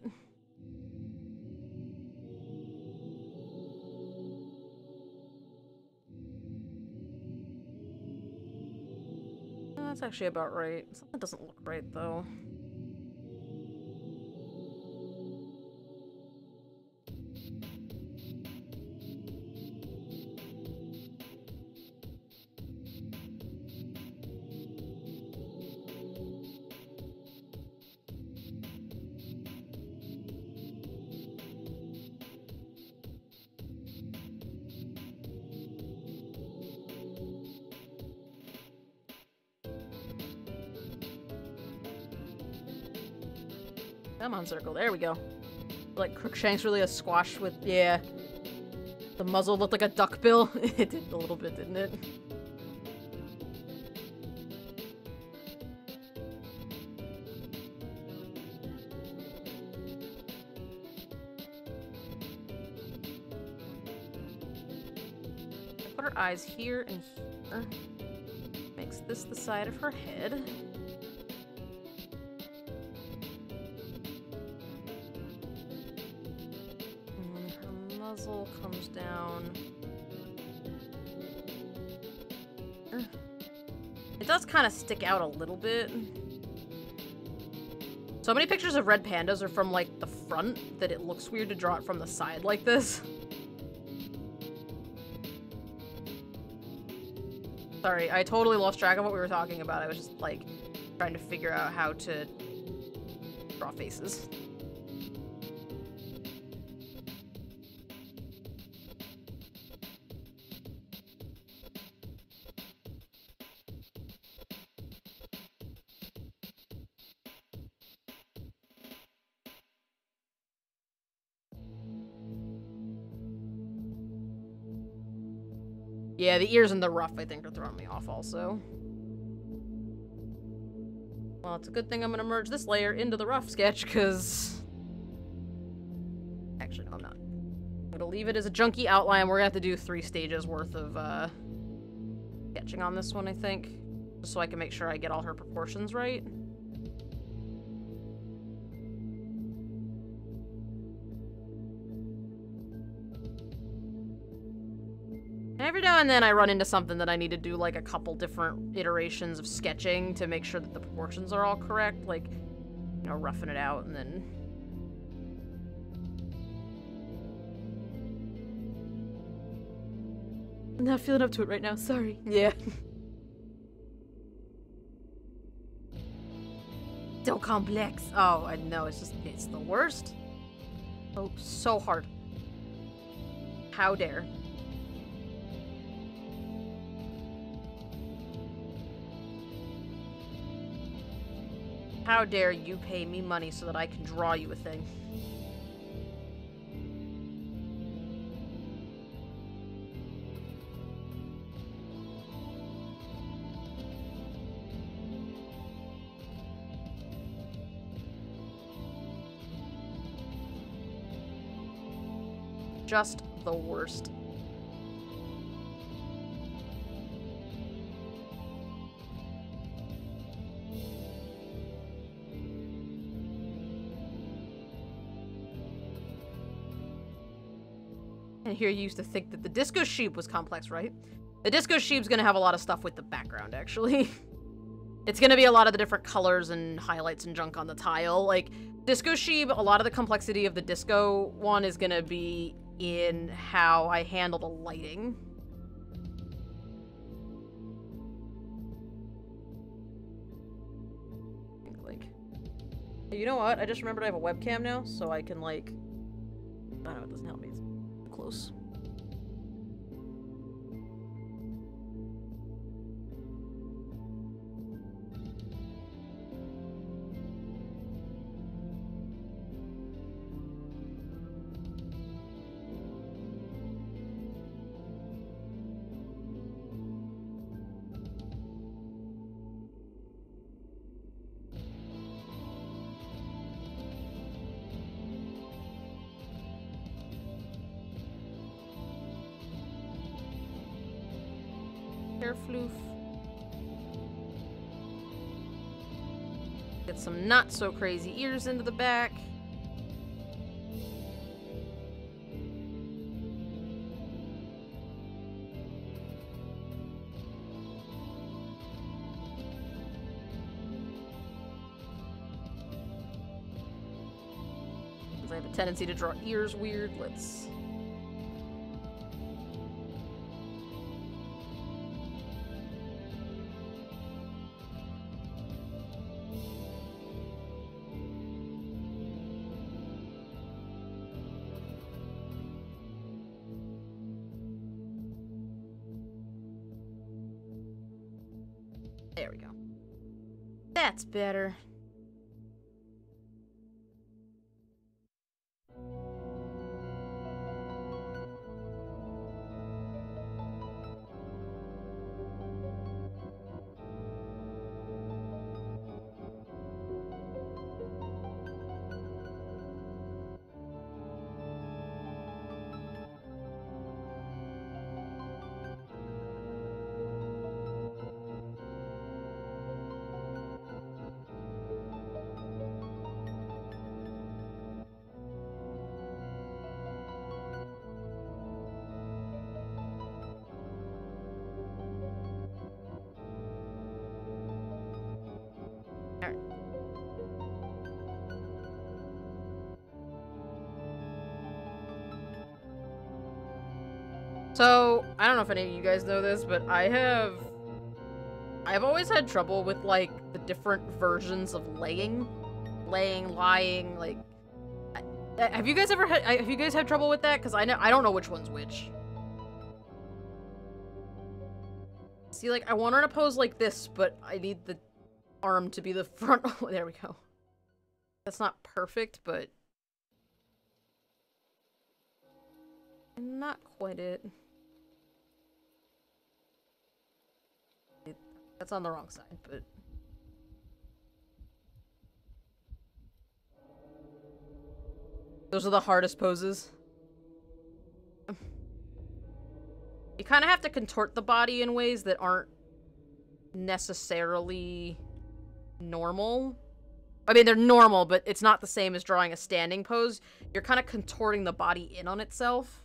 That's actually about right. Something doesn't look right though. Come on, circle. There we go. Like, Crookshanks really a squash with... Yeah. The muzzle looked like a duck bill. It did a little bit, didn't it? I put her eyes here and here. Makes this the side of her head. Comes down. It does kind of stick out a little bit. So many pictures of red pandas are from like the front that it looks weird to draw it from the side like this. Sorry, I totally lost track of what we were talking about. I was just like trying to figure out how to draw faces. Yeah, the ears in the rough, I think, are throwing me off also. Well, it's a good thing I'm gonna merge this layer into the rough sketch, because... Actually, no, I'm not. I'm gonna leave it as a junky outline. We're gonna have to do 3 stages worth of, sketching on this one, I think. Just so I can make sure I get all her proportions right. Every now and then I run into something that I need to do like a couple different iterations of sketching to make sure that the proportions are all correct, like, you know, roughing it out and then... I'm not feeling up to it right now, sorry. Yeah. So complex. Oh, I know, it's just, it's the worst. Oh, so hard. How dare. How dare you pay me money so that I can draw you a thing? Just the worst. And here you used to think that the disco sheep was complex, right? The disco sheep's gonna have a lot of stuff with the background, actually. It's gonna be a lot of the different colors and highlights and junk on the tile. Like, disco sheep, a lot of the complexity of the disco one is gonna be in how I handle the lighting. I think, like... You know what? I just remembered I have a webcam now, so I can, like... I don't know, it doesn't help me. Close. Get some not so crazy ears into the back. Because I have a tendency to draw ears weird, let's... That's better. So, I don't know if any of you guys know this, but I've always had trouble with, like, the different versions of laying. Laying, lying, like... have you guys ever had... have you guys had trouble with that? Because I don't know which one's which. See, like, I want her in a pose like this, but I need the arm to be the front... Oh, there we go. That's not perfect, but... Not quite it. That's on the wrong side, but... Those are the hardest poses. You kind of have to contort the body in ways that aren't necessarily normal. I mean, they're normal, but it's not the same as drawing a standing pose. You're kind of contorting the body in on itself.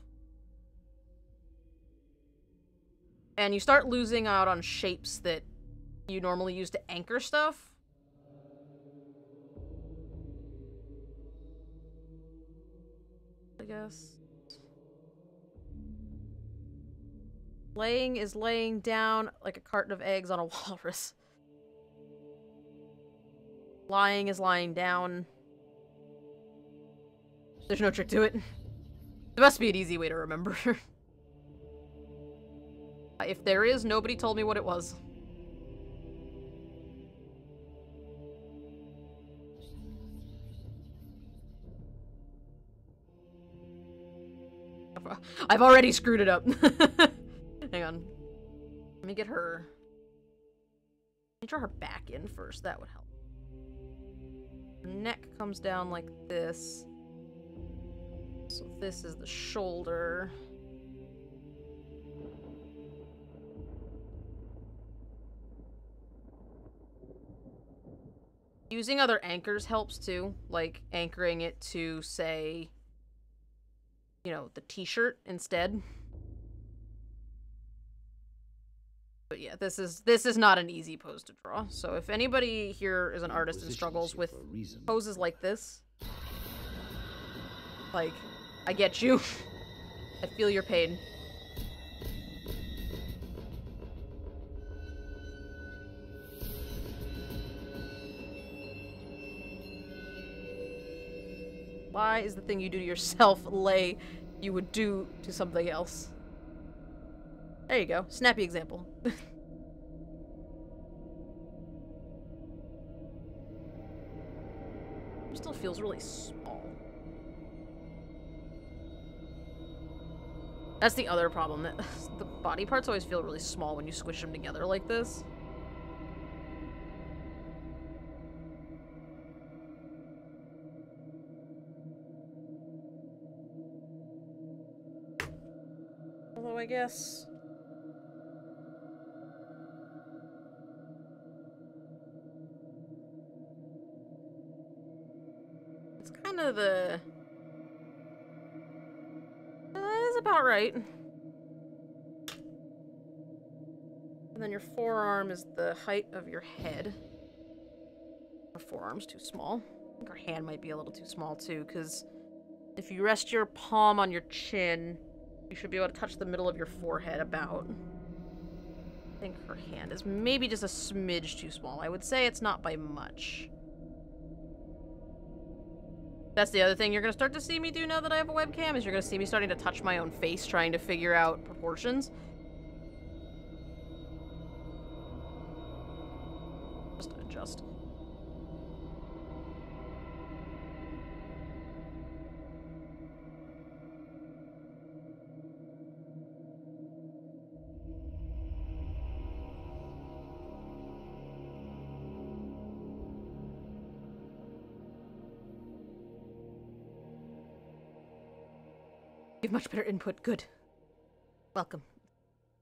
And you start losing out on shapes that you normally use to anchor stuff. I guess. Laying is laying down like a carton of eggs on a walrus. Lying is lying down. There's no trick to it. There must be an easy way to remember. If there is, nobody told me what it was. I've already screwed it up. Hang on. Let me get her... Let me draw her back in first. That would help. Her neck comes down like this. So this is the shoulder. Using other anchors helps too. Like anchoring it to, say... You know, the t-shirt instead. But yeah, this is not an easy pose to draw. So if anybody here is an artist and struggles with poses like this, like, I get you. I feel your pain. Lie is the thing you do to yourself. Lay you would do to something else. There you go. Snappy example. Still feels really small. That's the other problem. That the body parts always feel really small when you squish them together like this. I guess. It's kind of the... That is about right. And then your forearm is the height of your head. Our forearm's too small. I think our hand might be a little too small too, because if you rest your palm on your chin, you should be able to touch the middle of your forehead about. I think her hand is maybe just a smidge too small. I would say it's not by much. That's the other thing you're going to start to see me do now that I have a webcam, is you're going to see me starting to touch my own face, trying to figure out proportions. Just adjust. Much better input. Good. Welcome.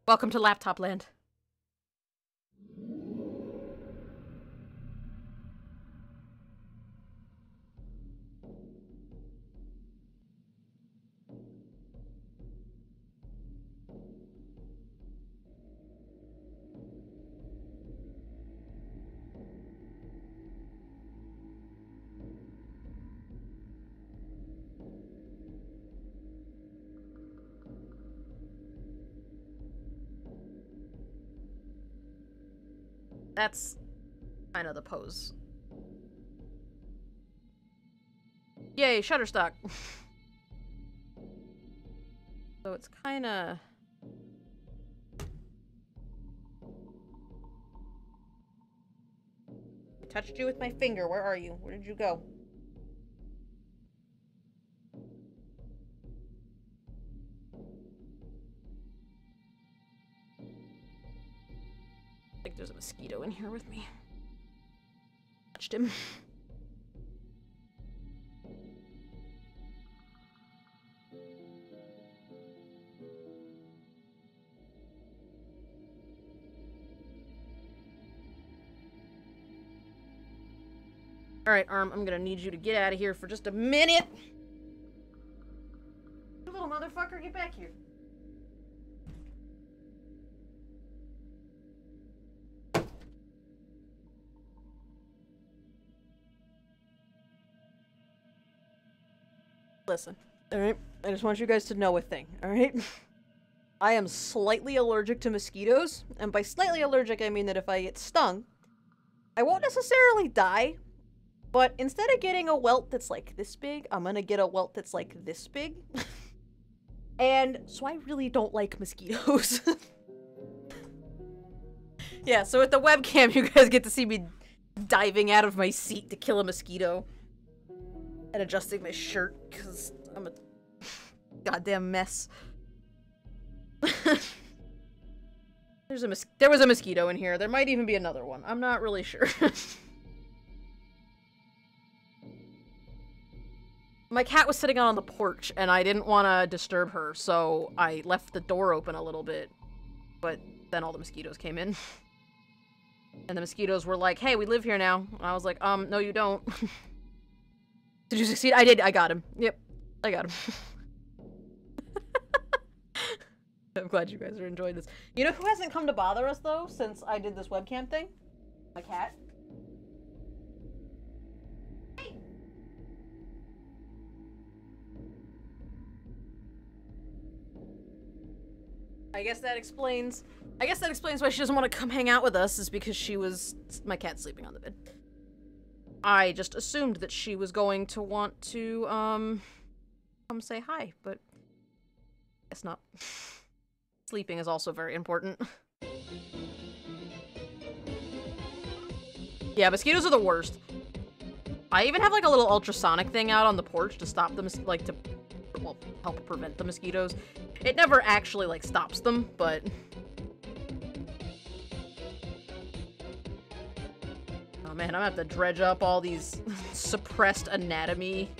Welcome to laptop land. That's kind of the pose. Yay, Shutterstock! So it's kind of... I touched you with my finger. Where are you? Where did you go? Like there's a mosquito in here with me. Touched him. Alright, Arm, I'm gonna need you to get out of here for just a minute! You little motherfucker, get back here! Listen, alright? I just want you guys to know a thing, alright? I am slightly allergic to mosquitoes, and by slightly allergic I mean that if I get stung, I won't necessarily die. But instead of getting a welt that's like this big, I'm gonna get a welt that's like this big. And so I really don't like mosquitoes. Yeah, so with the webcam, you guys get to see me diving out of my seat to kill a mosquito. And adjusting my shirt, because I'm a goddamn mess. There was a mosquito in here. There might even be another one. I'm not really sure. My cat was sitting out on the porch, and I didn't want to disturb her, so I left the door open a little bit. But then all the mosquitoes came in. And the mosquitoes were like, hey, we live here now. And I was like, no you don't. Did you succeed? I did. I got him. Yep. I got him. I'm glad you guys are enjoying this. You know who hasn't come to bother us, though, since I did this webcam thing? My cat. I guess that explains why she doesn't want to come hang out with us, is because she was... My cat's sleeping on the bed. I just assumed that she was going to want to, come say hi, but... It's not. Sleeping is also very important. Yeah, mosquitoes are the worst. I even have, like, a little ultrasonic thing out on the porch to stop them, like, to... Well, help prevent the mosquitoes. It never actually, like, stops them, but... Oh man, I'm gonna have to dredge up all these suppressed anatomy...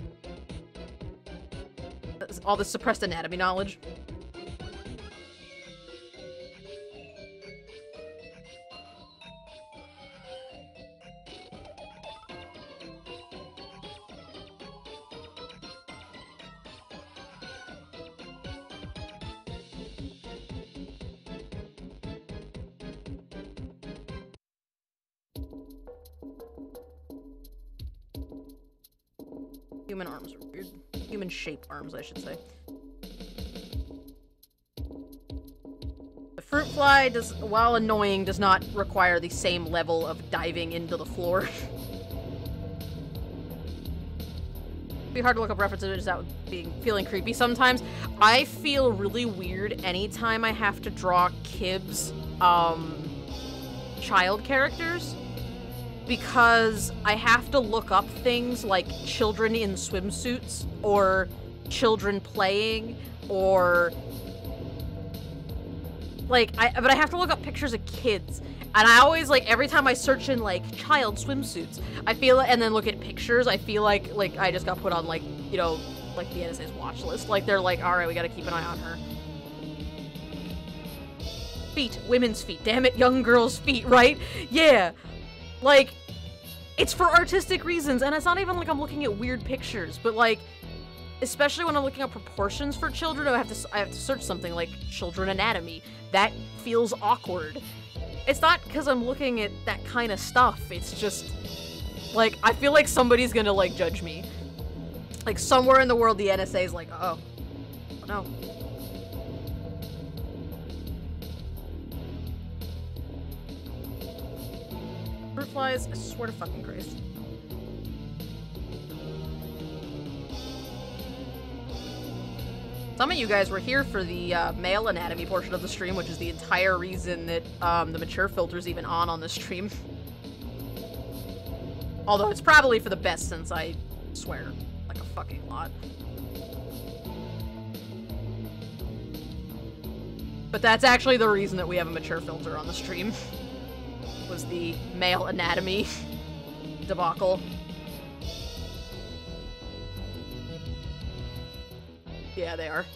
All this suppressed anatomy knowledge. Human arms are weird. Human-shaped arms, I should say. The fruit fly, while annoying, does not require the same level of diving into the floor. It'd be hard to look up references without feeling creepy sometimes. I feel really weird anytime I have to draw Kib's child characters. Because I have to look up things like children in swimsuits, or children playing, or... Like, but I have to look up pictures of kids, and I always, like, every time I search in, like, child swimsuits, I feel, and then look at pictures, I feel like, I just got put on, like, you know, like, the NSA's watch list. Like, they're like, alright, we gotta keep an eye on her. Feet. Women's feet. Damn it, young girls' feet, right? Yeah. Like, it's for artistic reasons, and it's not even like I'm looking at weird pictures, but like, especially when I'm looking at proportions for children, I have to search something like children anatomy. That feels awkward. It's not because I'm looking at that kind of stuff, it's just, like, I feel like somebody's gonna, like, judge me. Like, somewhere in the world, the NSA is like, oh, no. Flies, I swear to fucking Christ. Some of you guys were here for the male anatomy portion of the stream, which is the entire reason that the mature filter's even on the stream. Although it's probably for the best, since I swear like a fucking lot. But that's actually the reason that we have a mature filter on the stream. was the male anatomy debacle. Yeah, they are.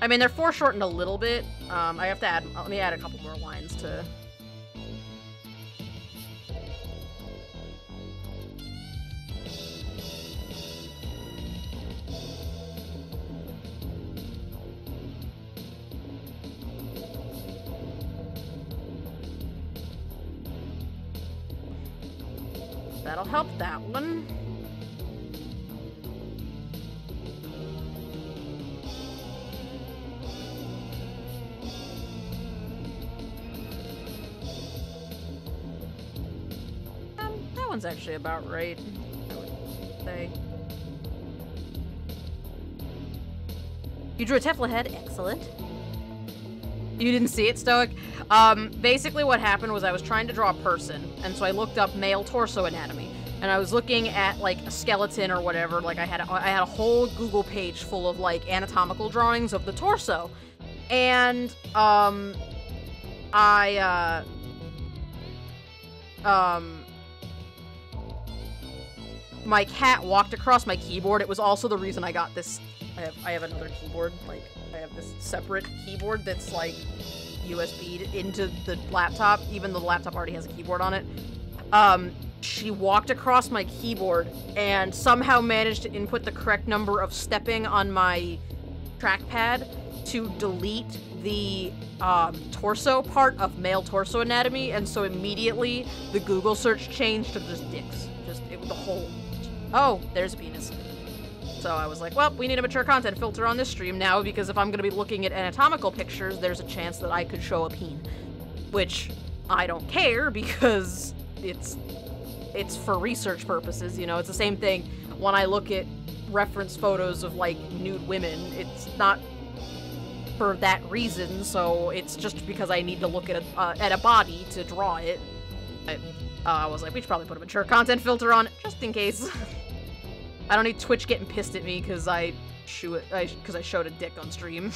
I mean, they're foreshortened a little bit. I have to add, let me add a couple more lines to... That'll help that one. That one's actually about right, I would say. You drew a Teflon head, excellent. You didn't see it, Stoic? Basically what happened was I was trying to draw a person, and so I looked up male torso anatomy, and I was looking at, like, a skeleton or whatever. Like, I had a whole Google page full of, like, anatomical drawings of the torso, and, my cat walked across my keyboard. It was also the reason I got this. I have another keyboard, like, I have this separate keyboard that's, like, USB'd into the laptop, even though the laptop already has a keyboard on it. She walked across my keyboard and somehow managed to input the correct number of stepping on my trackpad to delete the torso part of male torso anatomy, and so immediately the Google search changed to just dicks. Just, it was the whole... Oh, there's a penis. So I was like, well, we need a mature content filter on this stream now, because if I'm going to be looking at anatomical pictures, there's a chance that I could show a peen. Which, I don't care, because it's for research purposes, you know? It's the same thing when I look at reference photos of, like, nude women. It's not for that reason, so it's just because I need to look at a body to draw it. I was like, we should probably put a mature content filter on, just in case. I don't need Twitch getting pissed at me because I showed a dick on stream.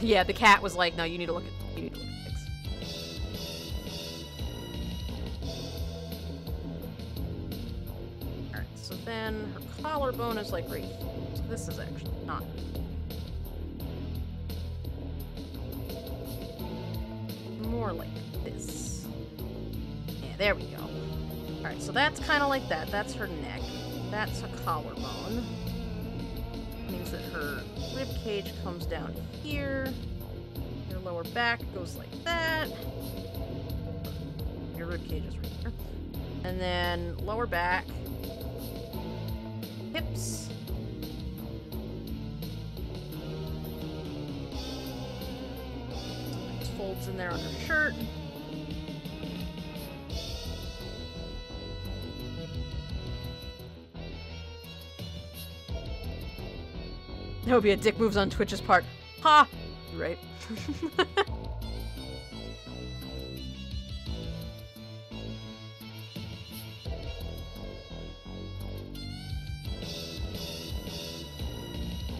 Yeah, the cat was like, "No, you need to look at dicks." All right, so then her collarbone is like right here. So this is actually not. More like this. There we go. Alright, so that's kind of like that. That's her neck. That's her collarbone. Means that her ribcage comes down here. Your lower back goes like that. Your ribcage is right here. And then lower back. Hips. Folds in there on her shirt. That would be a dick moves on Twitch's part. Ha! Right.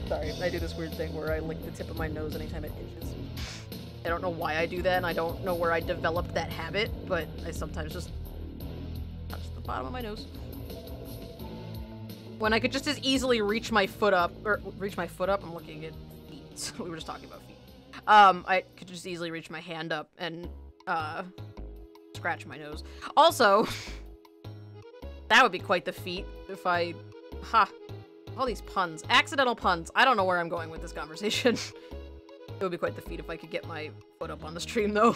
Sorry, I do this weird thing where I lick the tip of my nose anytime it itches. I don't know why I do that, and I don't know where I developed that habit, but I sometimes just touch the bottom of my nose. When I could just as easily reach my foot up, or reach my foot up, I'm looking at feet, so we were just talking about feet. I could just easily reach my hand up and, scratch my nose. Also, that would be quite the feat if I, ha, all these puns, accidental puns, I don't know where I'm going with this conversation. It would be quite the feat if I could get my foot up on the stream, though.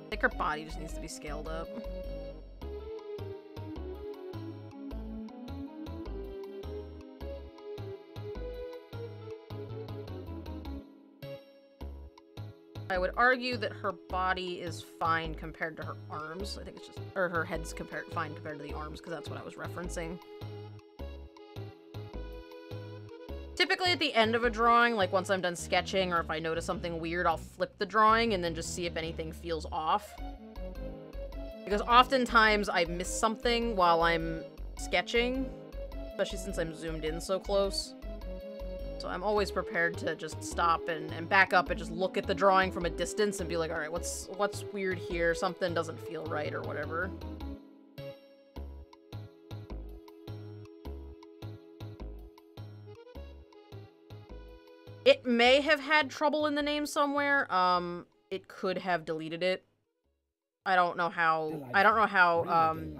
I think her body just needs to be scaled up. I would argue that her body is fine compared to her arms. I think it's just, or her head's fine compared to the arms, because that's what I was referencing. usually at the end of a drawing, like once I'm done sketching or if I notice something weird, I'll flip the drawing and then just see if anything feels off. Because oftentimes I miss something while I'm sketching, especially since I'm zoomed in so close. So I'm always prepared to just stop and back up and just look at the drawing from a distance and be like, all right, what's weird here? Something doesn't feel right or whatever. It may have had trouble in the name somewhere. It could have deleted it. I don't know how. Delightful. I don't know how. I'm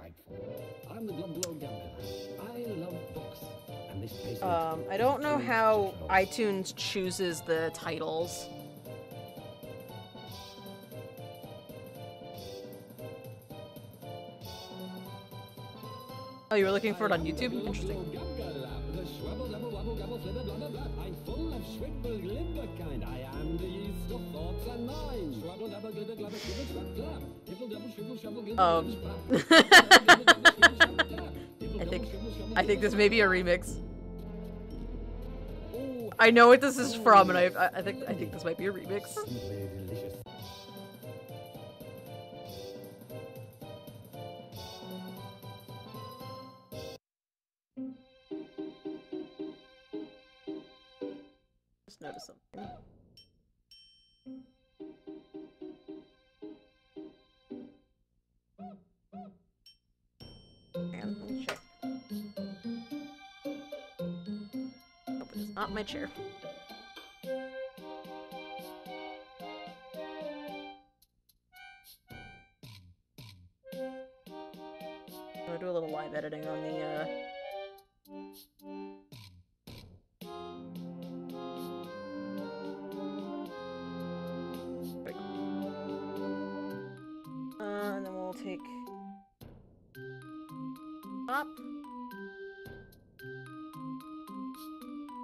the GlobGoGabGlab. I love books. And this place I don't know how iTunes chooses the titles. Oh, you were looking for it on YouTube? Interesting. I'm full of shripple glimmer kind. I am the yeast of thoughts and minds. Shrubble double glibber glubber shribble shrub glab. Dibble double shribble shovel glibber. I think this may be a remix. I know what this is from, and I think this might be a remix. Notice something. And let me check. Nope, it's not my chair. I'm gonna do a little live editing on the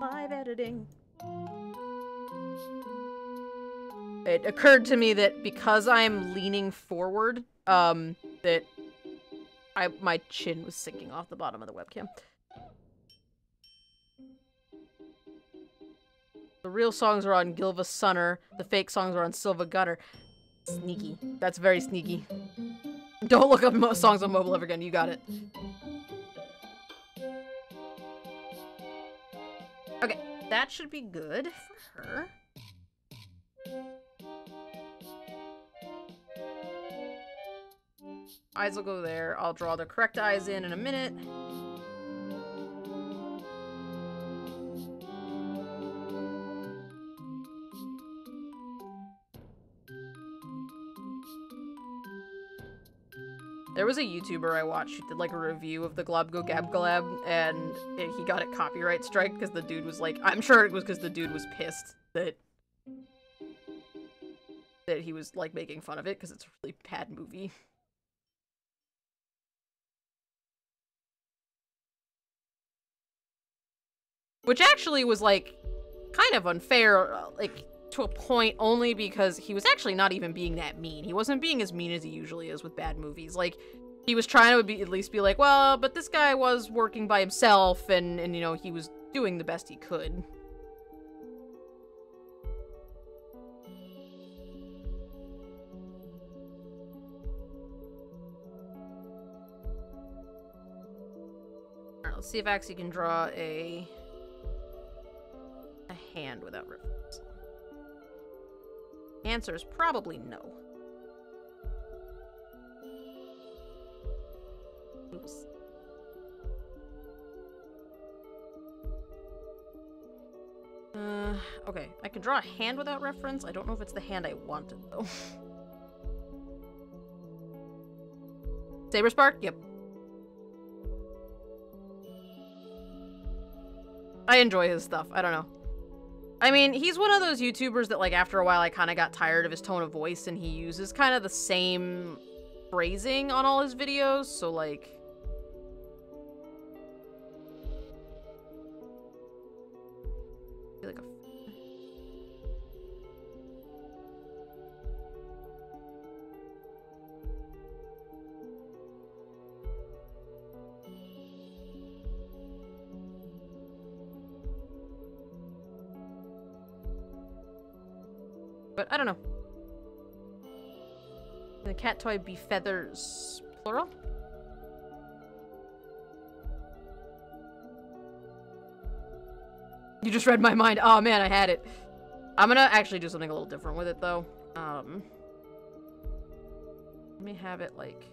live editing. It occurred to me that because I'm leaning forward, that my chin was sinking off the bottom of the webcam. The real songs are on Gilva Sunner, the fake songs are on Silva Gunner. Sneaky. That's very sneaky. Don't look up songs on mobile ever again, you got it. Okay, that should be good for her. Eyes will go there. I'll draw the correct eyes in a minute. There was a YouTuber I watched who did like a review of the GlobGoGabGlab, and he got it copyright strike because the dude was like, I'm sure it was because the dude was pissed that he was like making fun of it because it's a really bad movie. Which actually was like kind of unfair, like to a point, only because he was actually not even being that mean. He wasn't being as mean as he usually is with bad movies. Like, he was trying to at least be like, well, but this guy was working by himself and you know, he was doing the best he could. All right, let's see if I actually can draw a hand without ripples. Answer is probably no. Oops. Okay, I can draw a hand without reference. I don't know if it's the hand I wanted, though. Saber Spark? Yep. I enjoy his stuff. I don't know. I mean, he's one of those YouTubers that, like, after a while I kind of got tired of his tone of voice, and he uses kind of the same phrasing on all his videos, so, like... But I don't know. Can the cat toy be feathers, plural? You just read my mind. Oh man, I had it. I'm gonna actually do something a little different with it though. Let me have it like...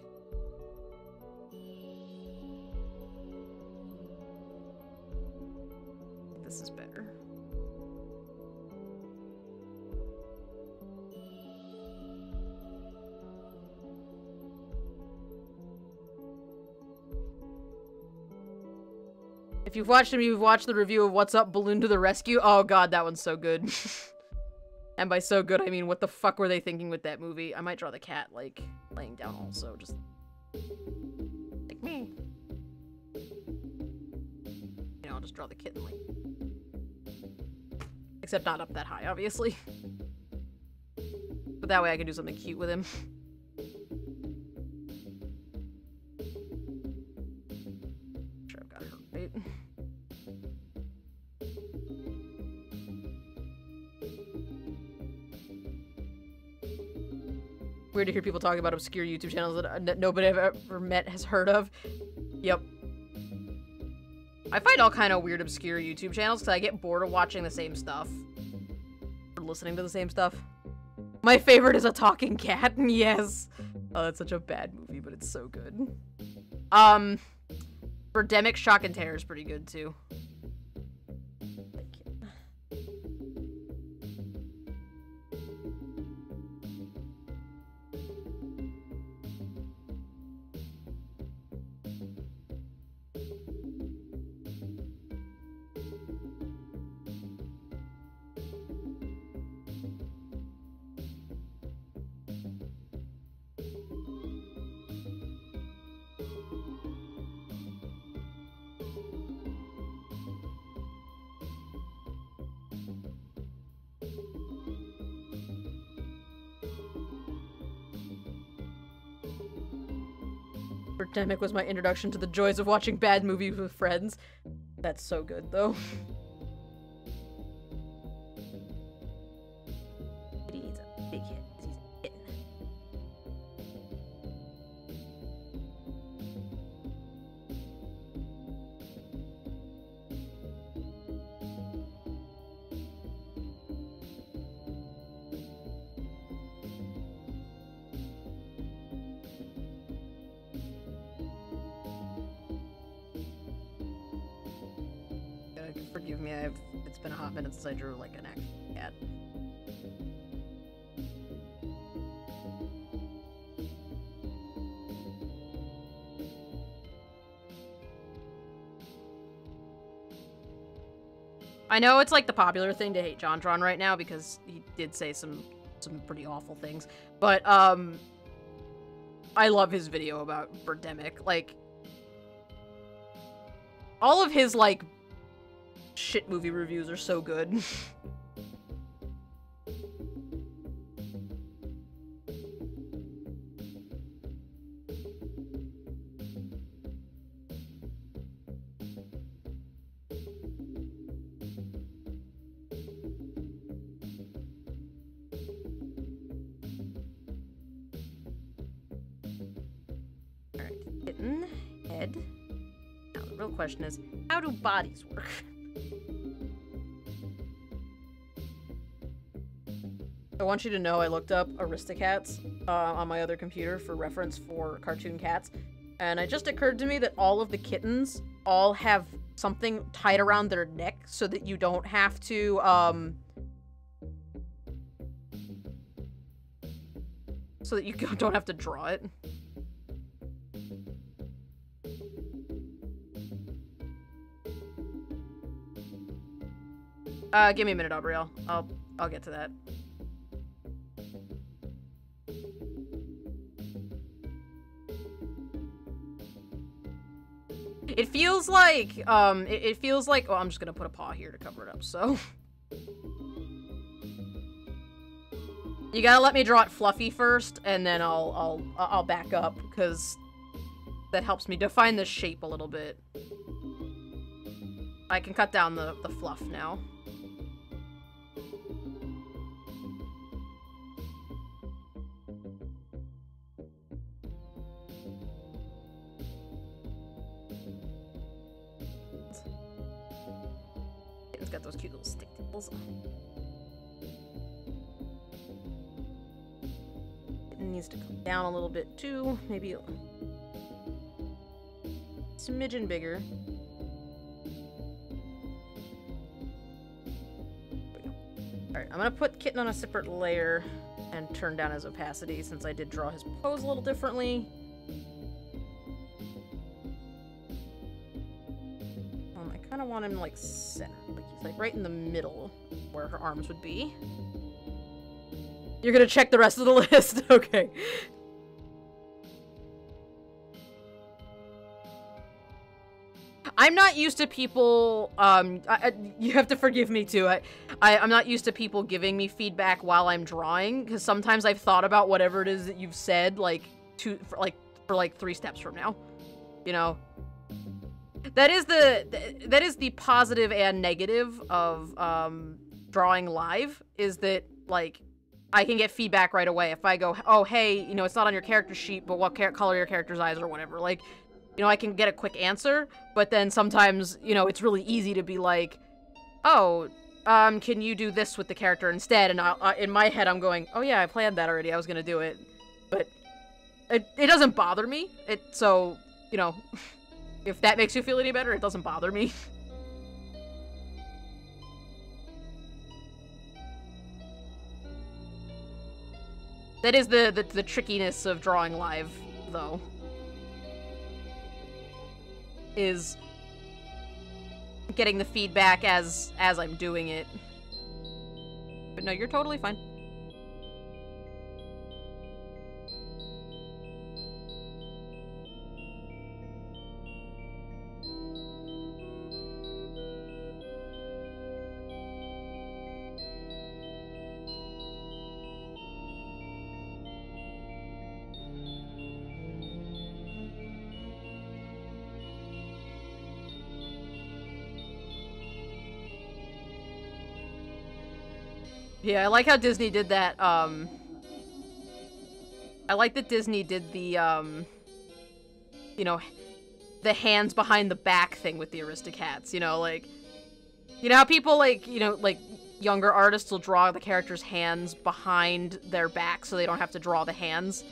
This is better. If you've watched him, you've watched the review of What's Up, Balloon to the Rescue. Oh god, that one's so good. And by so good, I mean, what the fuck were they thinking with that movie? I might draw the cat, like, laying down also, just... like me. You know, I'll just draw the kitten, like... Except not up that high, obviously. But that way I can do something cute with him. Weird to hear people talking about obscure YouTube channels that nobody I've ever met has heard of. Yep. I find all kind of weird obscure YouTube channels because I get bored of watching the same stuff. Or listening to the same stuff. My favorite is A Talking Cat, and yes. Oh, that's such a bad movie, but it's so good. Birdemic: Shock and Terror is pretty good too. Birdemic was my introduction to the joys of watching bad movies with friends. That's so good, though. He's a big hit. He's a hit. Forgive me, it's been a hot minute since I drew like an actual cat. I know it's like the popular thing to hate JonTron right now because he did say some pretty awful things, but I love his video about Birdemic. Like all of his like shit movie reviews are so good. All right, kitten, head. Now the real question is, how do bodies work? I want you to know I looked up Aristocats on my other computer for reference for cartoon cats, and it just occurred to me that all of the kittens all have something tied around their neck so that you don't have to, so that you don't have to draw it. Give me a minute, Aubrey. I'll get to that. It feels like, it feels like, oh, I'm just gonna put a paw here to cover it up, so. You gotta let me draw it fluffy first, and then I'll back up, because that helps me define the shape a little bit. I can cut down the fluff now. got those cute little stick tails. It needs to come down a little bit too. Maybe a smidgen bigger. Alright, I'm gonna put Kitten on a separate layer and turn down his opacity since I did draw his pose a little differently. I kind of want him like center, like he's like right in the middle where her arms would be. You're gonna check the rest of the list, okay? I'm not used to people, you have to forgive me too, I'm not used to people giving me feedback while I'm drawing, because sometimes I've thought about whatever it is that you've said, like, for like 3 steps from now, you know? That is the positive and negative of, drawing live, is that, like, I can get feedback right away if I go, oh, hey, you know, it's not on your character sheet, but what color your character's eyes or whatever, like, you know, I can get a quick answer, but then sometimes, you know, it's really easy to be like, oh, can you do this with the character instead? And I'll, in my head, I'm going, oh yeah, I planned that already, I was gonna do it. But it doesn't bother me, so, you know, if that makes you feel any better, it doesn't bother me. That is the trickiness of drawing live, though. Is getting the feedback as I'm doing it. But no, you're totally fine. Yeah, I like how Disney did that, I like that Disney did the, you know, the hands behind the back thing with the Aristocats, you know, like, you know how people, like, you know, like, younger artists will draw the character's hands behind their back so they don't have to draw the hands,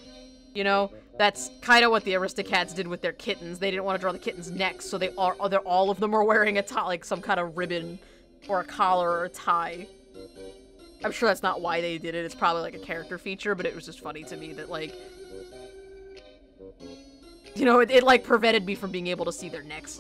you know? That's kind of what the Aristocats did with their kittens. They didn't want to draw the kittens' necks, so all of them are wearing a tie, like, some kind of ribbon or a collar or a tie. I'm sure that's not why they did it, it's probably like a character feature, but it was just funny to me that, like, you know, it like prevented me from being able to see their necks.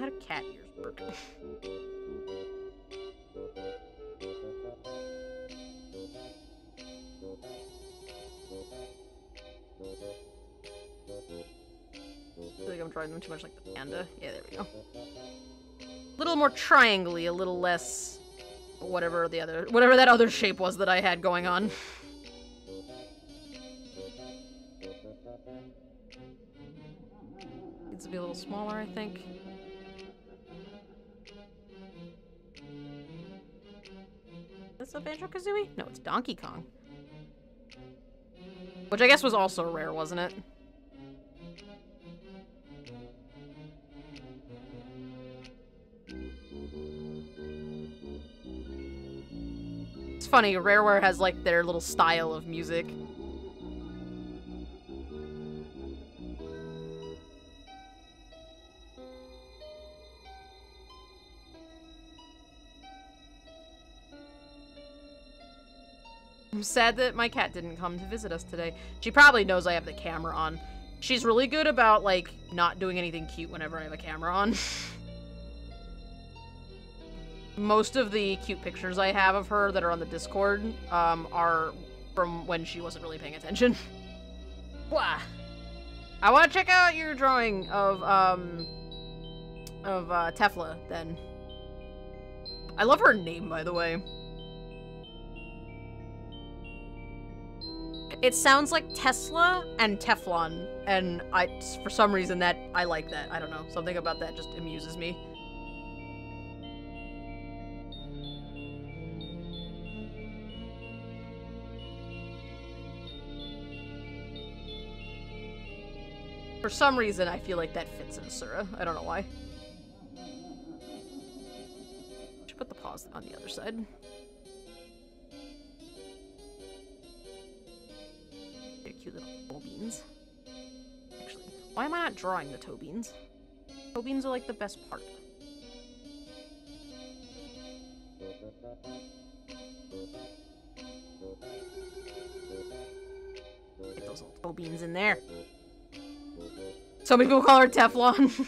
How do cat ears work? I feel like I'm drawing them too much like the panda. Yeah, there we go. A little more triangle-y, a little less whatever that other shape was that I had going on. Needs to be a little smaller, I think. Is this a Banjo Kazooie? No, it's Donkey Kong. Which I guess was also rare, wasn't it? It's funny, Rareware has like their little style of music. I'm sad that my cat didn't come to visit us today. She probably knows I have the camera on. She's really good about, like, not doing anything cute whenever I have a camera on. Most of the cute pictures I have of her that are on the Discord are from when she wasn't really paying attention. Wah! I want to check out your drawing of Tefla, then. I love her name, by the way. It sounds like Tesla and Teflon, and for some reason that, I like that. I don't know, something about that just amuses me. For some reason, I feel like that fits in Asura. I don't know why. Should put the paws on the other side. They're cute little toe beans. Actually, why am I not drawing the toe beans? Toe beans are like the best part. Get those little toe beans in there. So many people call her Teflon.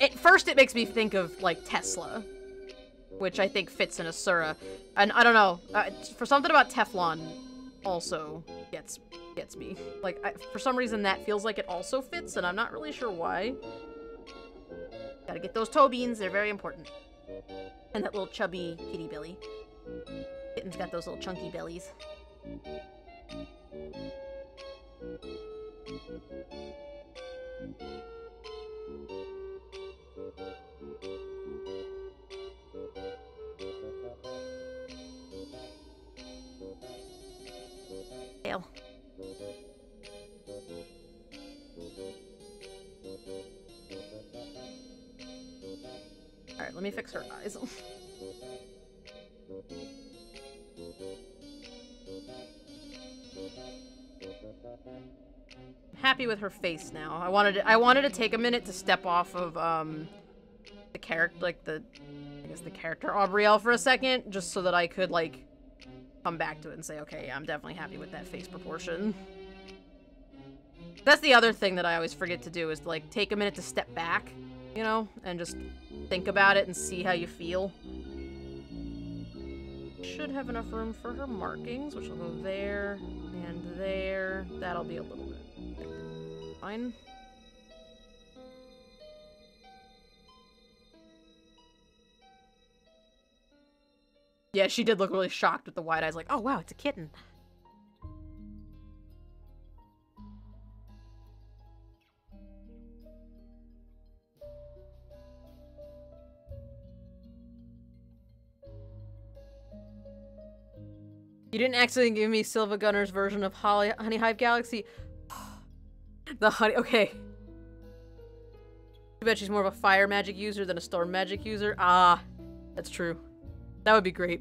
At first it makes me think of, like, Tesla, which I think fits in Asura. And I don't know, for something about Teflon also gets me. Like, for some reason that feels like it also fits, and I'm not really sure why. Gotta get those toe beans, they're very important. And that little chubby kitty belly. Kitten's got those little chunky bellies. Tail. All right, let me fix her eyes. I'm happy with her face now. I wanted to take a minute to step off of the character, like the character Aubrielle for a second, just so that I could like come back to it and say, okay, yeah, I'm definitely happy with that face proportion. That's the other thing that I always forget to do is like take a minute to step back, you know, and just think about it and see how you feel. Should have enough room for her markings, which will go there and there. That'll be a little bit. Fine. Yeah, she did look really shocked with the wide eyes, like, oh wow, it's a kitten. You didn't accidentally give me Silva Gunner's version of Honey Hive Galaxy. The honey, okay. I bet she's more of a fire magic user than a storm magic user. Ah, that's true. That would be great.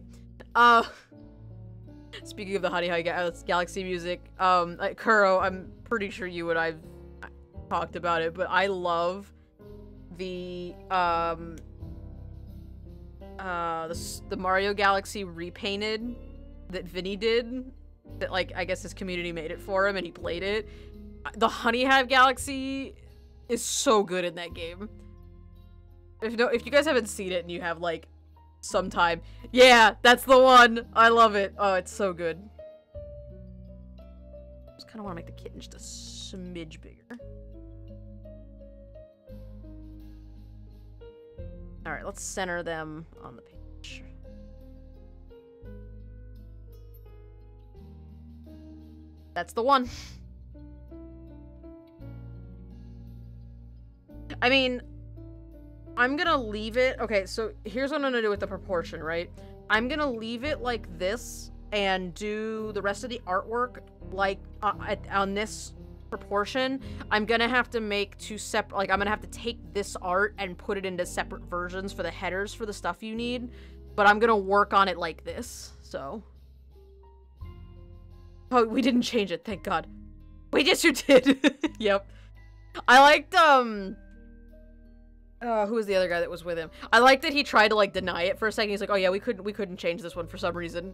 Speaking of the Honey Hive Galaxy music, Kuro, I'm pretty sure you and I've talked about it, but I love the Mario Galaxy repainted that Vinny did, that like, I guess his community made it for him and he played it. The Honey Hive Galaxy is so good in that game. If you guys haven't seen it and you have like some time, yeah, that's the one. I love it. Oh, it's so good. Just kind of want to make the kitten just a smidge bigger. All right, let's center them on the page. That's the one. I mean, I'm gonna leave it. Okay, so here's what I'm gonna do with the proportion, right? I'm gonna leave it like this and do the rest of the artwork like on this proportion. I'm gonna have to make two separate, like I'm gonna have to take this art and put it into separate versions for the headers for the stuff you need, but I'm gonna work on it like this, so. Oh, we didn't change it, thank God. Wait, yes you did. Yep. I liked, who was the other guy that was with him? I liked that he tried to, like, deny it for a second. He's like, oh yeah, we couldn't change this one for some reason.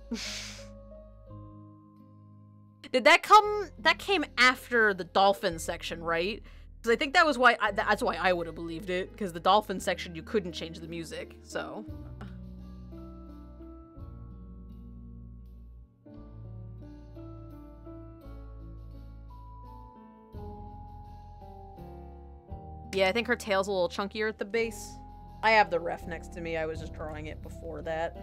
Did that come, that came after the dolphin section, right? Because I think that was why, that's why I would have believed it. Because the dolphin section, you couldn't change the music, so. Yeah, I think her tail's a little chunkier at the base. I have the ref next to me. I was just drawing it before that.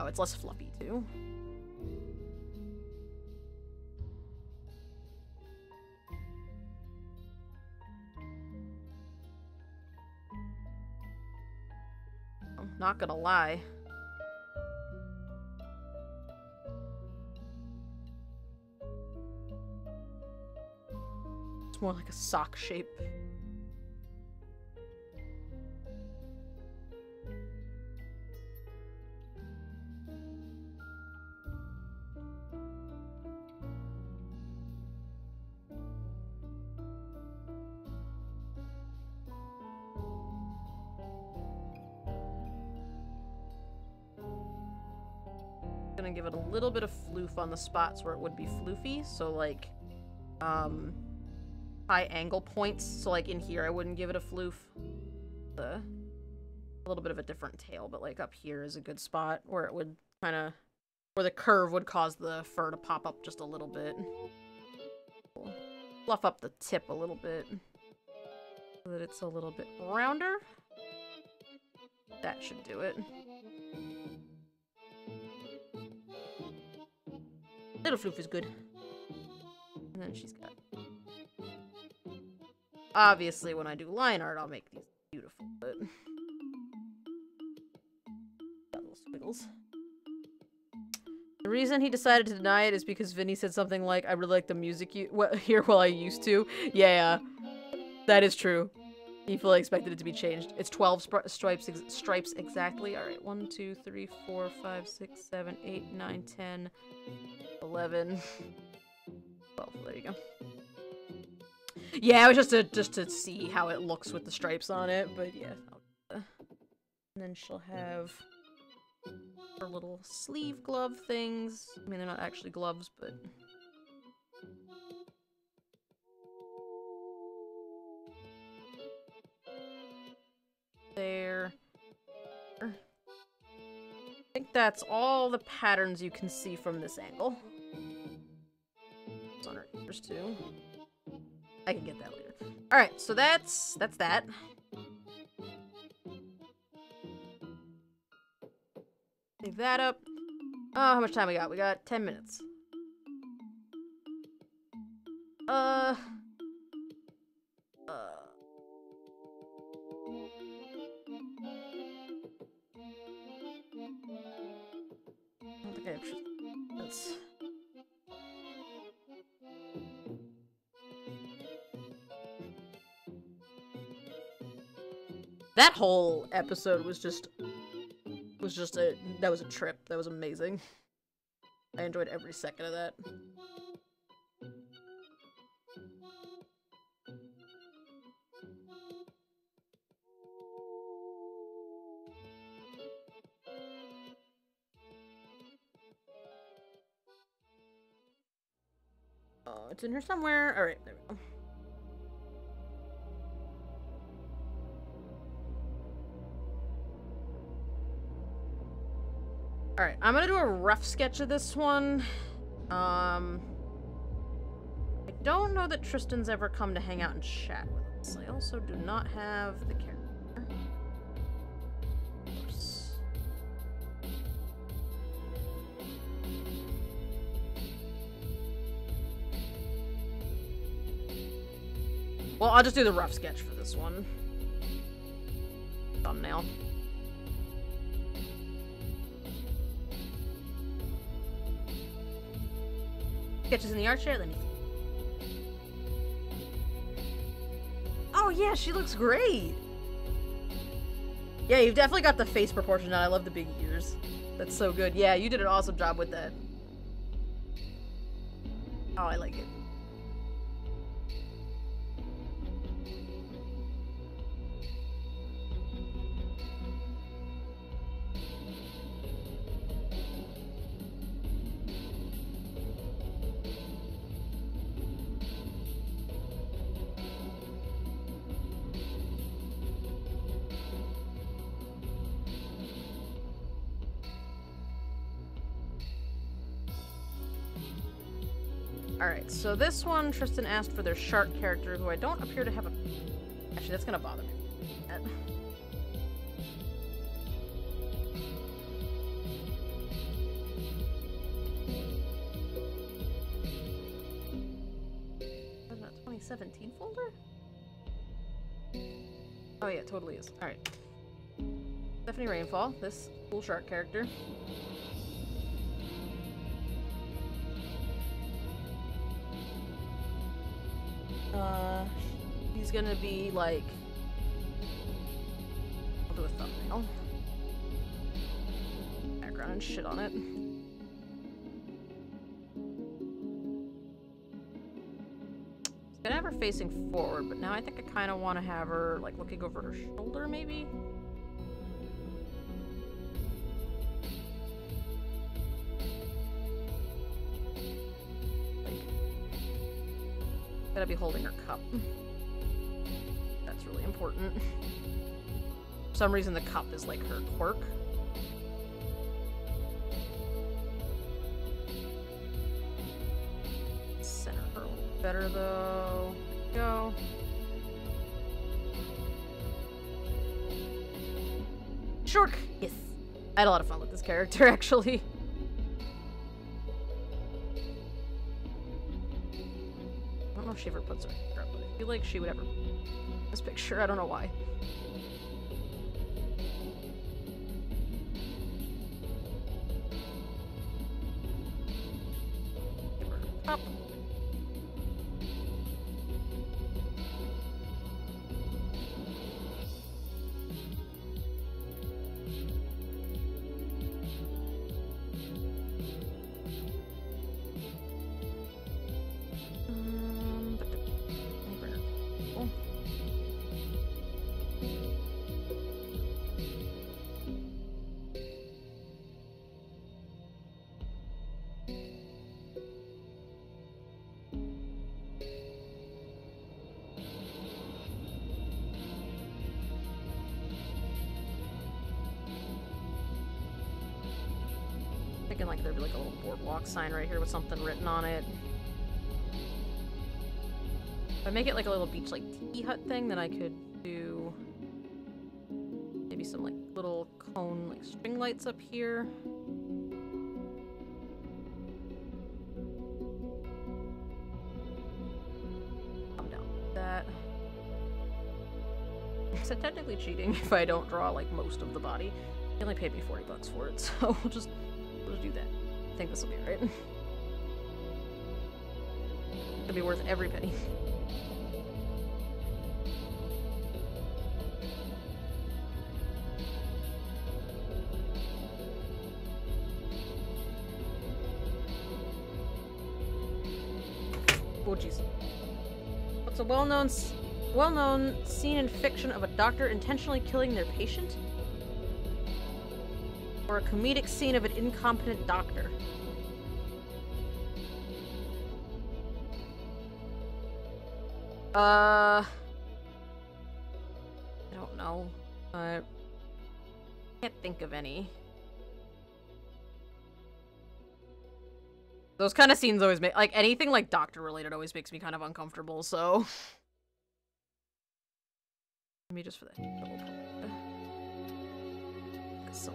Oh, it's less fluffy too. I'm not gonna lie. It's more like a sock shape. Give it a little bit of floof on the spots where it would be floofy, so like high angle points, so like in here I wouldn't give it a floof. A little bit of a different tail, but like up here is a good spot where it would kind of, where the curve would cause the fur to pop up just a little bit. We'll fluff up the tip a little bit so that it's a little bit rounder. That should do it. Little floof is good. And then she's got... Obviously, when I do line art, I'll make these beautiful, but... Got little squiggles. The reason he decided to deny it is because Vinny said something like, I really like the music here while I used to. Yeah, that is true. He fully expected it to be changed. It's 12 stripes exactly. Alright, 1, 2, 3, 4, 5, 6, 7, 8, 9, 10... 11. 12, there you go. Yeah, it was just to see how it looks with the stripes on it, but yeah. And then she'll have her little sleeve glove things. I mean, they're not actually gloves, but... There. I think that's all the patterns you can see from this angle. It's on her ears too. I can get that later. All right, so that's that. Take that up. Oh, how much time we got? We got 10 minutes. That whole episode was that was a trip. That was amazing. I enjoyed every second of that. Oh, it's in here somewhere. All right, there we go. Alright, I'm gonna do a rough sketch of this one. I don't know that Tristan's ever come to hang out and chat with us. I also do not have the character. Oops. Well, I'll just do the rough sketch for this one. Thumbnail. Sketches in the art chair, then you... Oh yeah, she looks great! Yeah, you've definitely got the face proportion down. I love the big ears. That's so good. Yeah, you did an awesome job with that. Oh, I like it. Alright, so this one, Tristan asked for their shark character, who I don't appear to have a... Actually, that's gonna bother me. 2017 folder? Oh yeah, it totally is. Alright. Stephanie Rainfall, this cool shark character. He's gonna be like... I'll do a thumbnail. Background and shit on it. I have her facing forward, but now I think I kind of want to have her like looking over her shoulder, maybe. Like, gotta be holding her cup. That's really important. For some reason, the cup is like her quirk. Center her a little better though. Go. Sure. Yes. I had a lot of fun with this character, actually. I don't know if she ever puts her hair up, but I feel like she would ever put this picture. I don't know why. Up. Like there'd be like a little boardwalk sign right here with something written on it. If I make it like a little beach like tea hut thing, then I could do maybe some like little cone like string lights up here. I'm down with that. It's technically cheating if I don't draw like most of the body. They only paid me $40 for it, so we'll just to do that. I think this will be right. It'll be worth every penny. Oh jeez. What's a well-known scene in fiction of a doctor intentionally killing their patient? Or a comedic scene of an incompetent doctor. I don't know. I can't think of any. Those kind of scenes always make, like, anything like doctor related always makes me kind of uncomfortable, so. Let me just for that double pull. So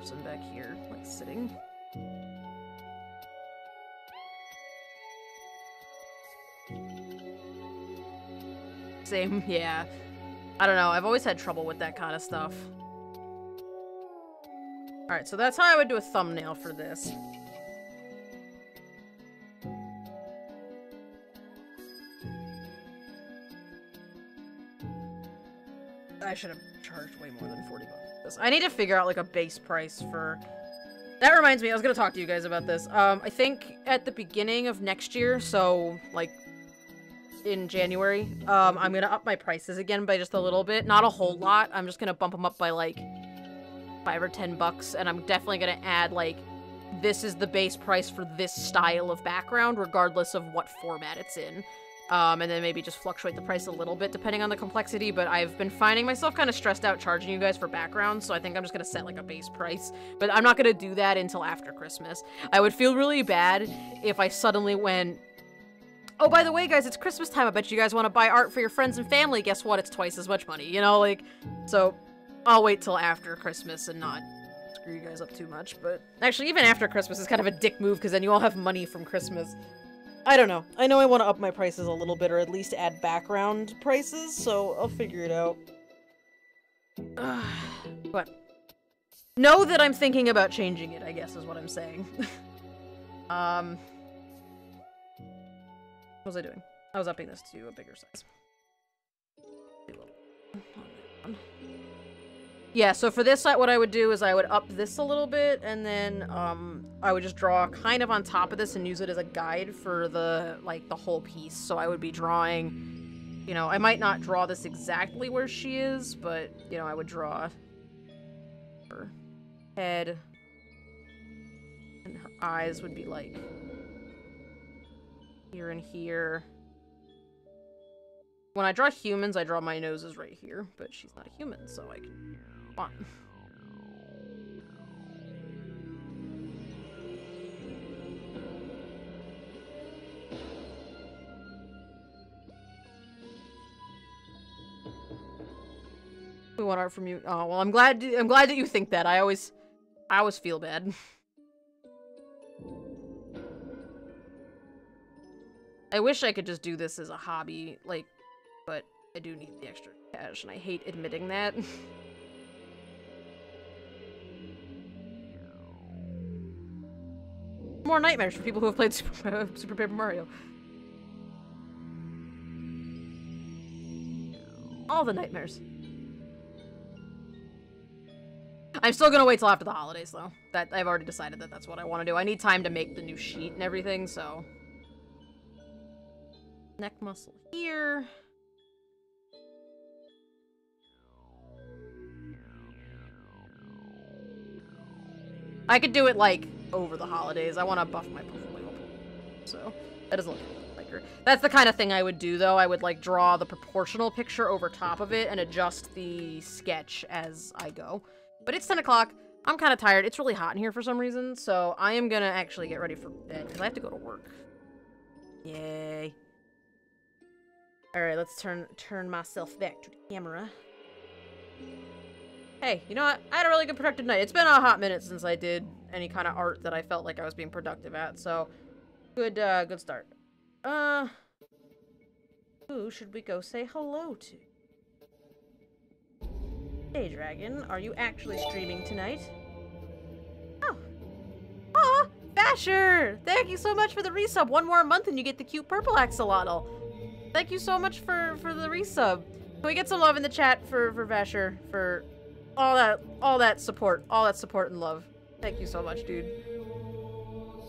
person back here, like, sitting. Same, yeah. I don't know, I've always had trouble with that kind of stuff. Alright, so that's how I would do a thumbnail for this. I should have charged way more than $40. I need to figure out, like, a base price for... That reminds me, I was gonna talk to you guys about this. I think at the beginning of next year, so, like, in January, I'm gonna up my prices again by just a little bit. Not a whole lot. I'm just gonna bump them up by, like, $5 or $10, and I'm definitely gonna add, like, this is the base price for this style of background, regardless of what format it's in. And then maybe just fluctuate the price a little bit depending on the complexity, but I've been finding myself kind of stressed out charging you guys for backgrounds, so I think I'm just gonna set like a base price, but I'm not gonna do that until after Christmas. I would feel really bad if I suddenly went, oh, by the way, guys, it's Christmas time, I bet you guys want to buy art for your friends and family, guess what, it's twice as much money, you know, like, so I'll wait till after Christmas and not screw you guys up too much, but actually even after Christmas is kind of a dick move because then you all have money from Christmas. I don't know. I know I want to up my prices a little bit, or at least add background prices, so I'll figure it out. But know that I'm thinking about changing it, I guess, is what I'm saying. What was I doing? I was upping this to a bigger size. Yeah, so for this site, what I would do is I would up this a little bit, and then I would just draw kind of on top of this and use it as a guide for the, like, the whole piece. So I would be drawing, you know, I might not draw this exactly where she is, but, you know, I would draw her head, and her eyes would be, like, here and here. When I draw humans, I draw my noses right here, but she's not a human, so I can... on. We want art from you. Oh well, I'm glad that you think that. I always feel bad. I wish I could just do this as a hobby, like, but I do need the extra cash, and I hate admitting that. More nightmares for people who have played Super Paper Mario. All the nightmares. I'm still gonna wait till after the holidays, though. That I've already decided that that's what I want to do. I need time to make the new sheet and everything, so... Neck muscle here... I could do it, like, over the holidays. I want to buff my portfolio. So, that doesn't look like her. That's the kind of thing I would do, though. I would, like, draw the proportional picture over top of it and adjust the sketch as I go. But it's 10 o'clock. I'm kind of tired. It's really hot in here for some reason, so I am gonna actually get ready for bed, because I have to go to work. Yay. Alright, let's turn myself back to the camera. Hey, you know what? I had a really good productive night. It's been a hot minute since I did any kind of art that I felt like I was being productive at, so good, good start. Who should we go say hello to? Hey, Dragon, are you actually streaming tonight? Oh. Aw, Basher! Thank you so much for the resub. One more month and you get the cute purple axolotl. Thank you so much for the resub. Can we get some love in the chat for Basher, for... all that support and love. Thank you so much, dude.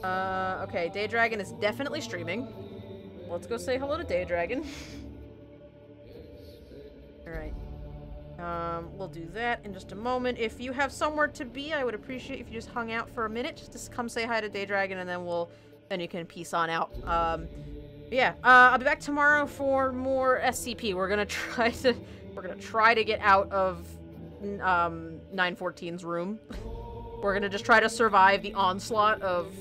Okay, Daydragon is definitely streaming. Let's go say hello to Daydragon. Alright. We'll do that in just a moment. If you have somewhere to be, I would appreciate if you just hung out for a minute. Just come say hi to Daydragon, and then you can peace on out. Yeah, I'll be back tomorrow for more SCP. We're gonna try to get out of 914's room. We're gonna just try to survive the onslaught of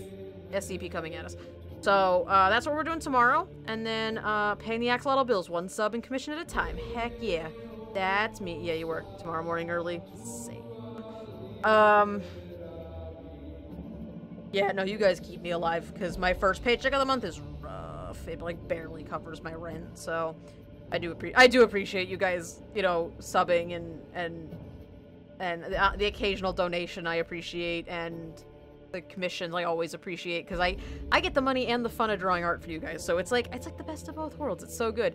SCP coming at us. So, that's what we're doing tomorrow, and then, paying the axolotl bills, one sub and commission at a time. Heck yeah. That's me. Yeah, you work tomorrow morning early. Same. Yeah, no, you guys keep me alive, because my first paycheck of the month is rough. It, like, barely covers my rent, so... I do appreciate you guys, you know, subbing and the occasional donation I appreciate, and the commissions I always appreciate, because I get the money and the fun of drawing art for you guys, so it's like the best of both worlds. It's so good.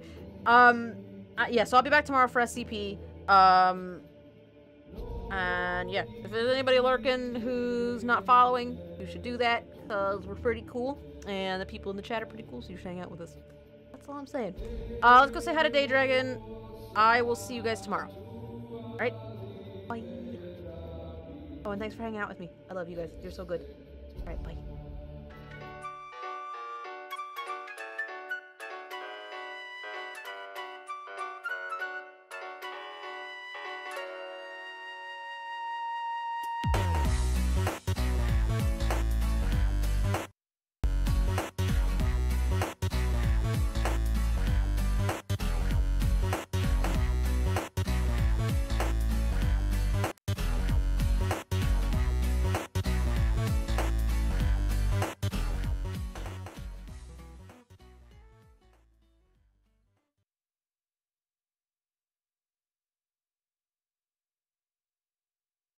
Yeah, so I'll be back tomorrow for SCP. And yeah, if there's anybody lurking who's not following, you should do that, because we're pretty cool, and the people in the chat are pretty cool, so you should hang out with us. That's all I'm saying. Let's go say hi to Daydragon. I will see you guys tomorrow. Alright? Bye. Oh, and thanks for hanging out with me. I love you guys. You're so good. Alright, bye.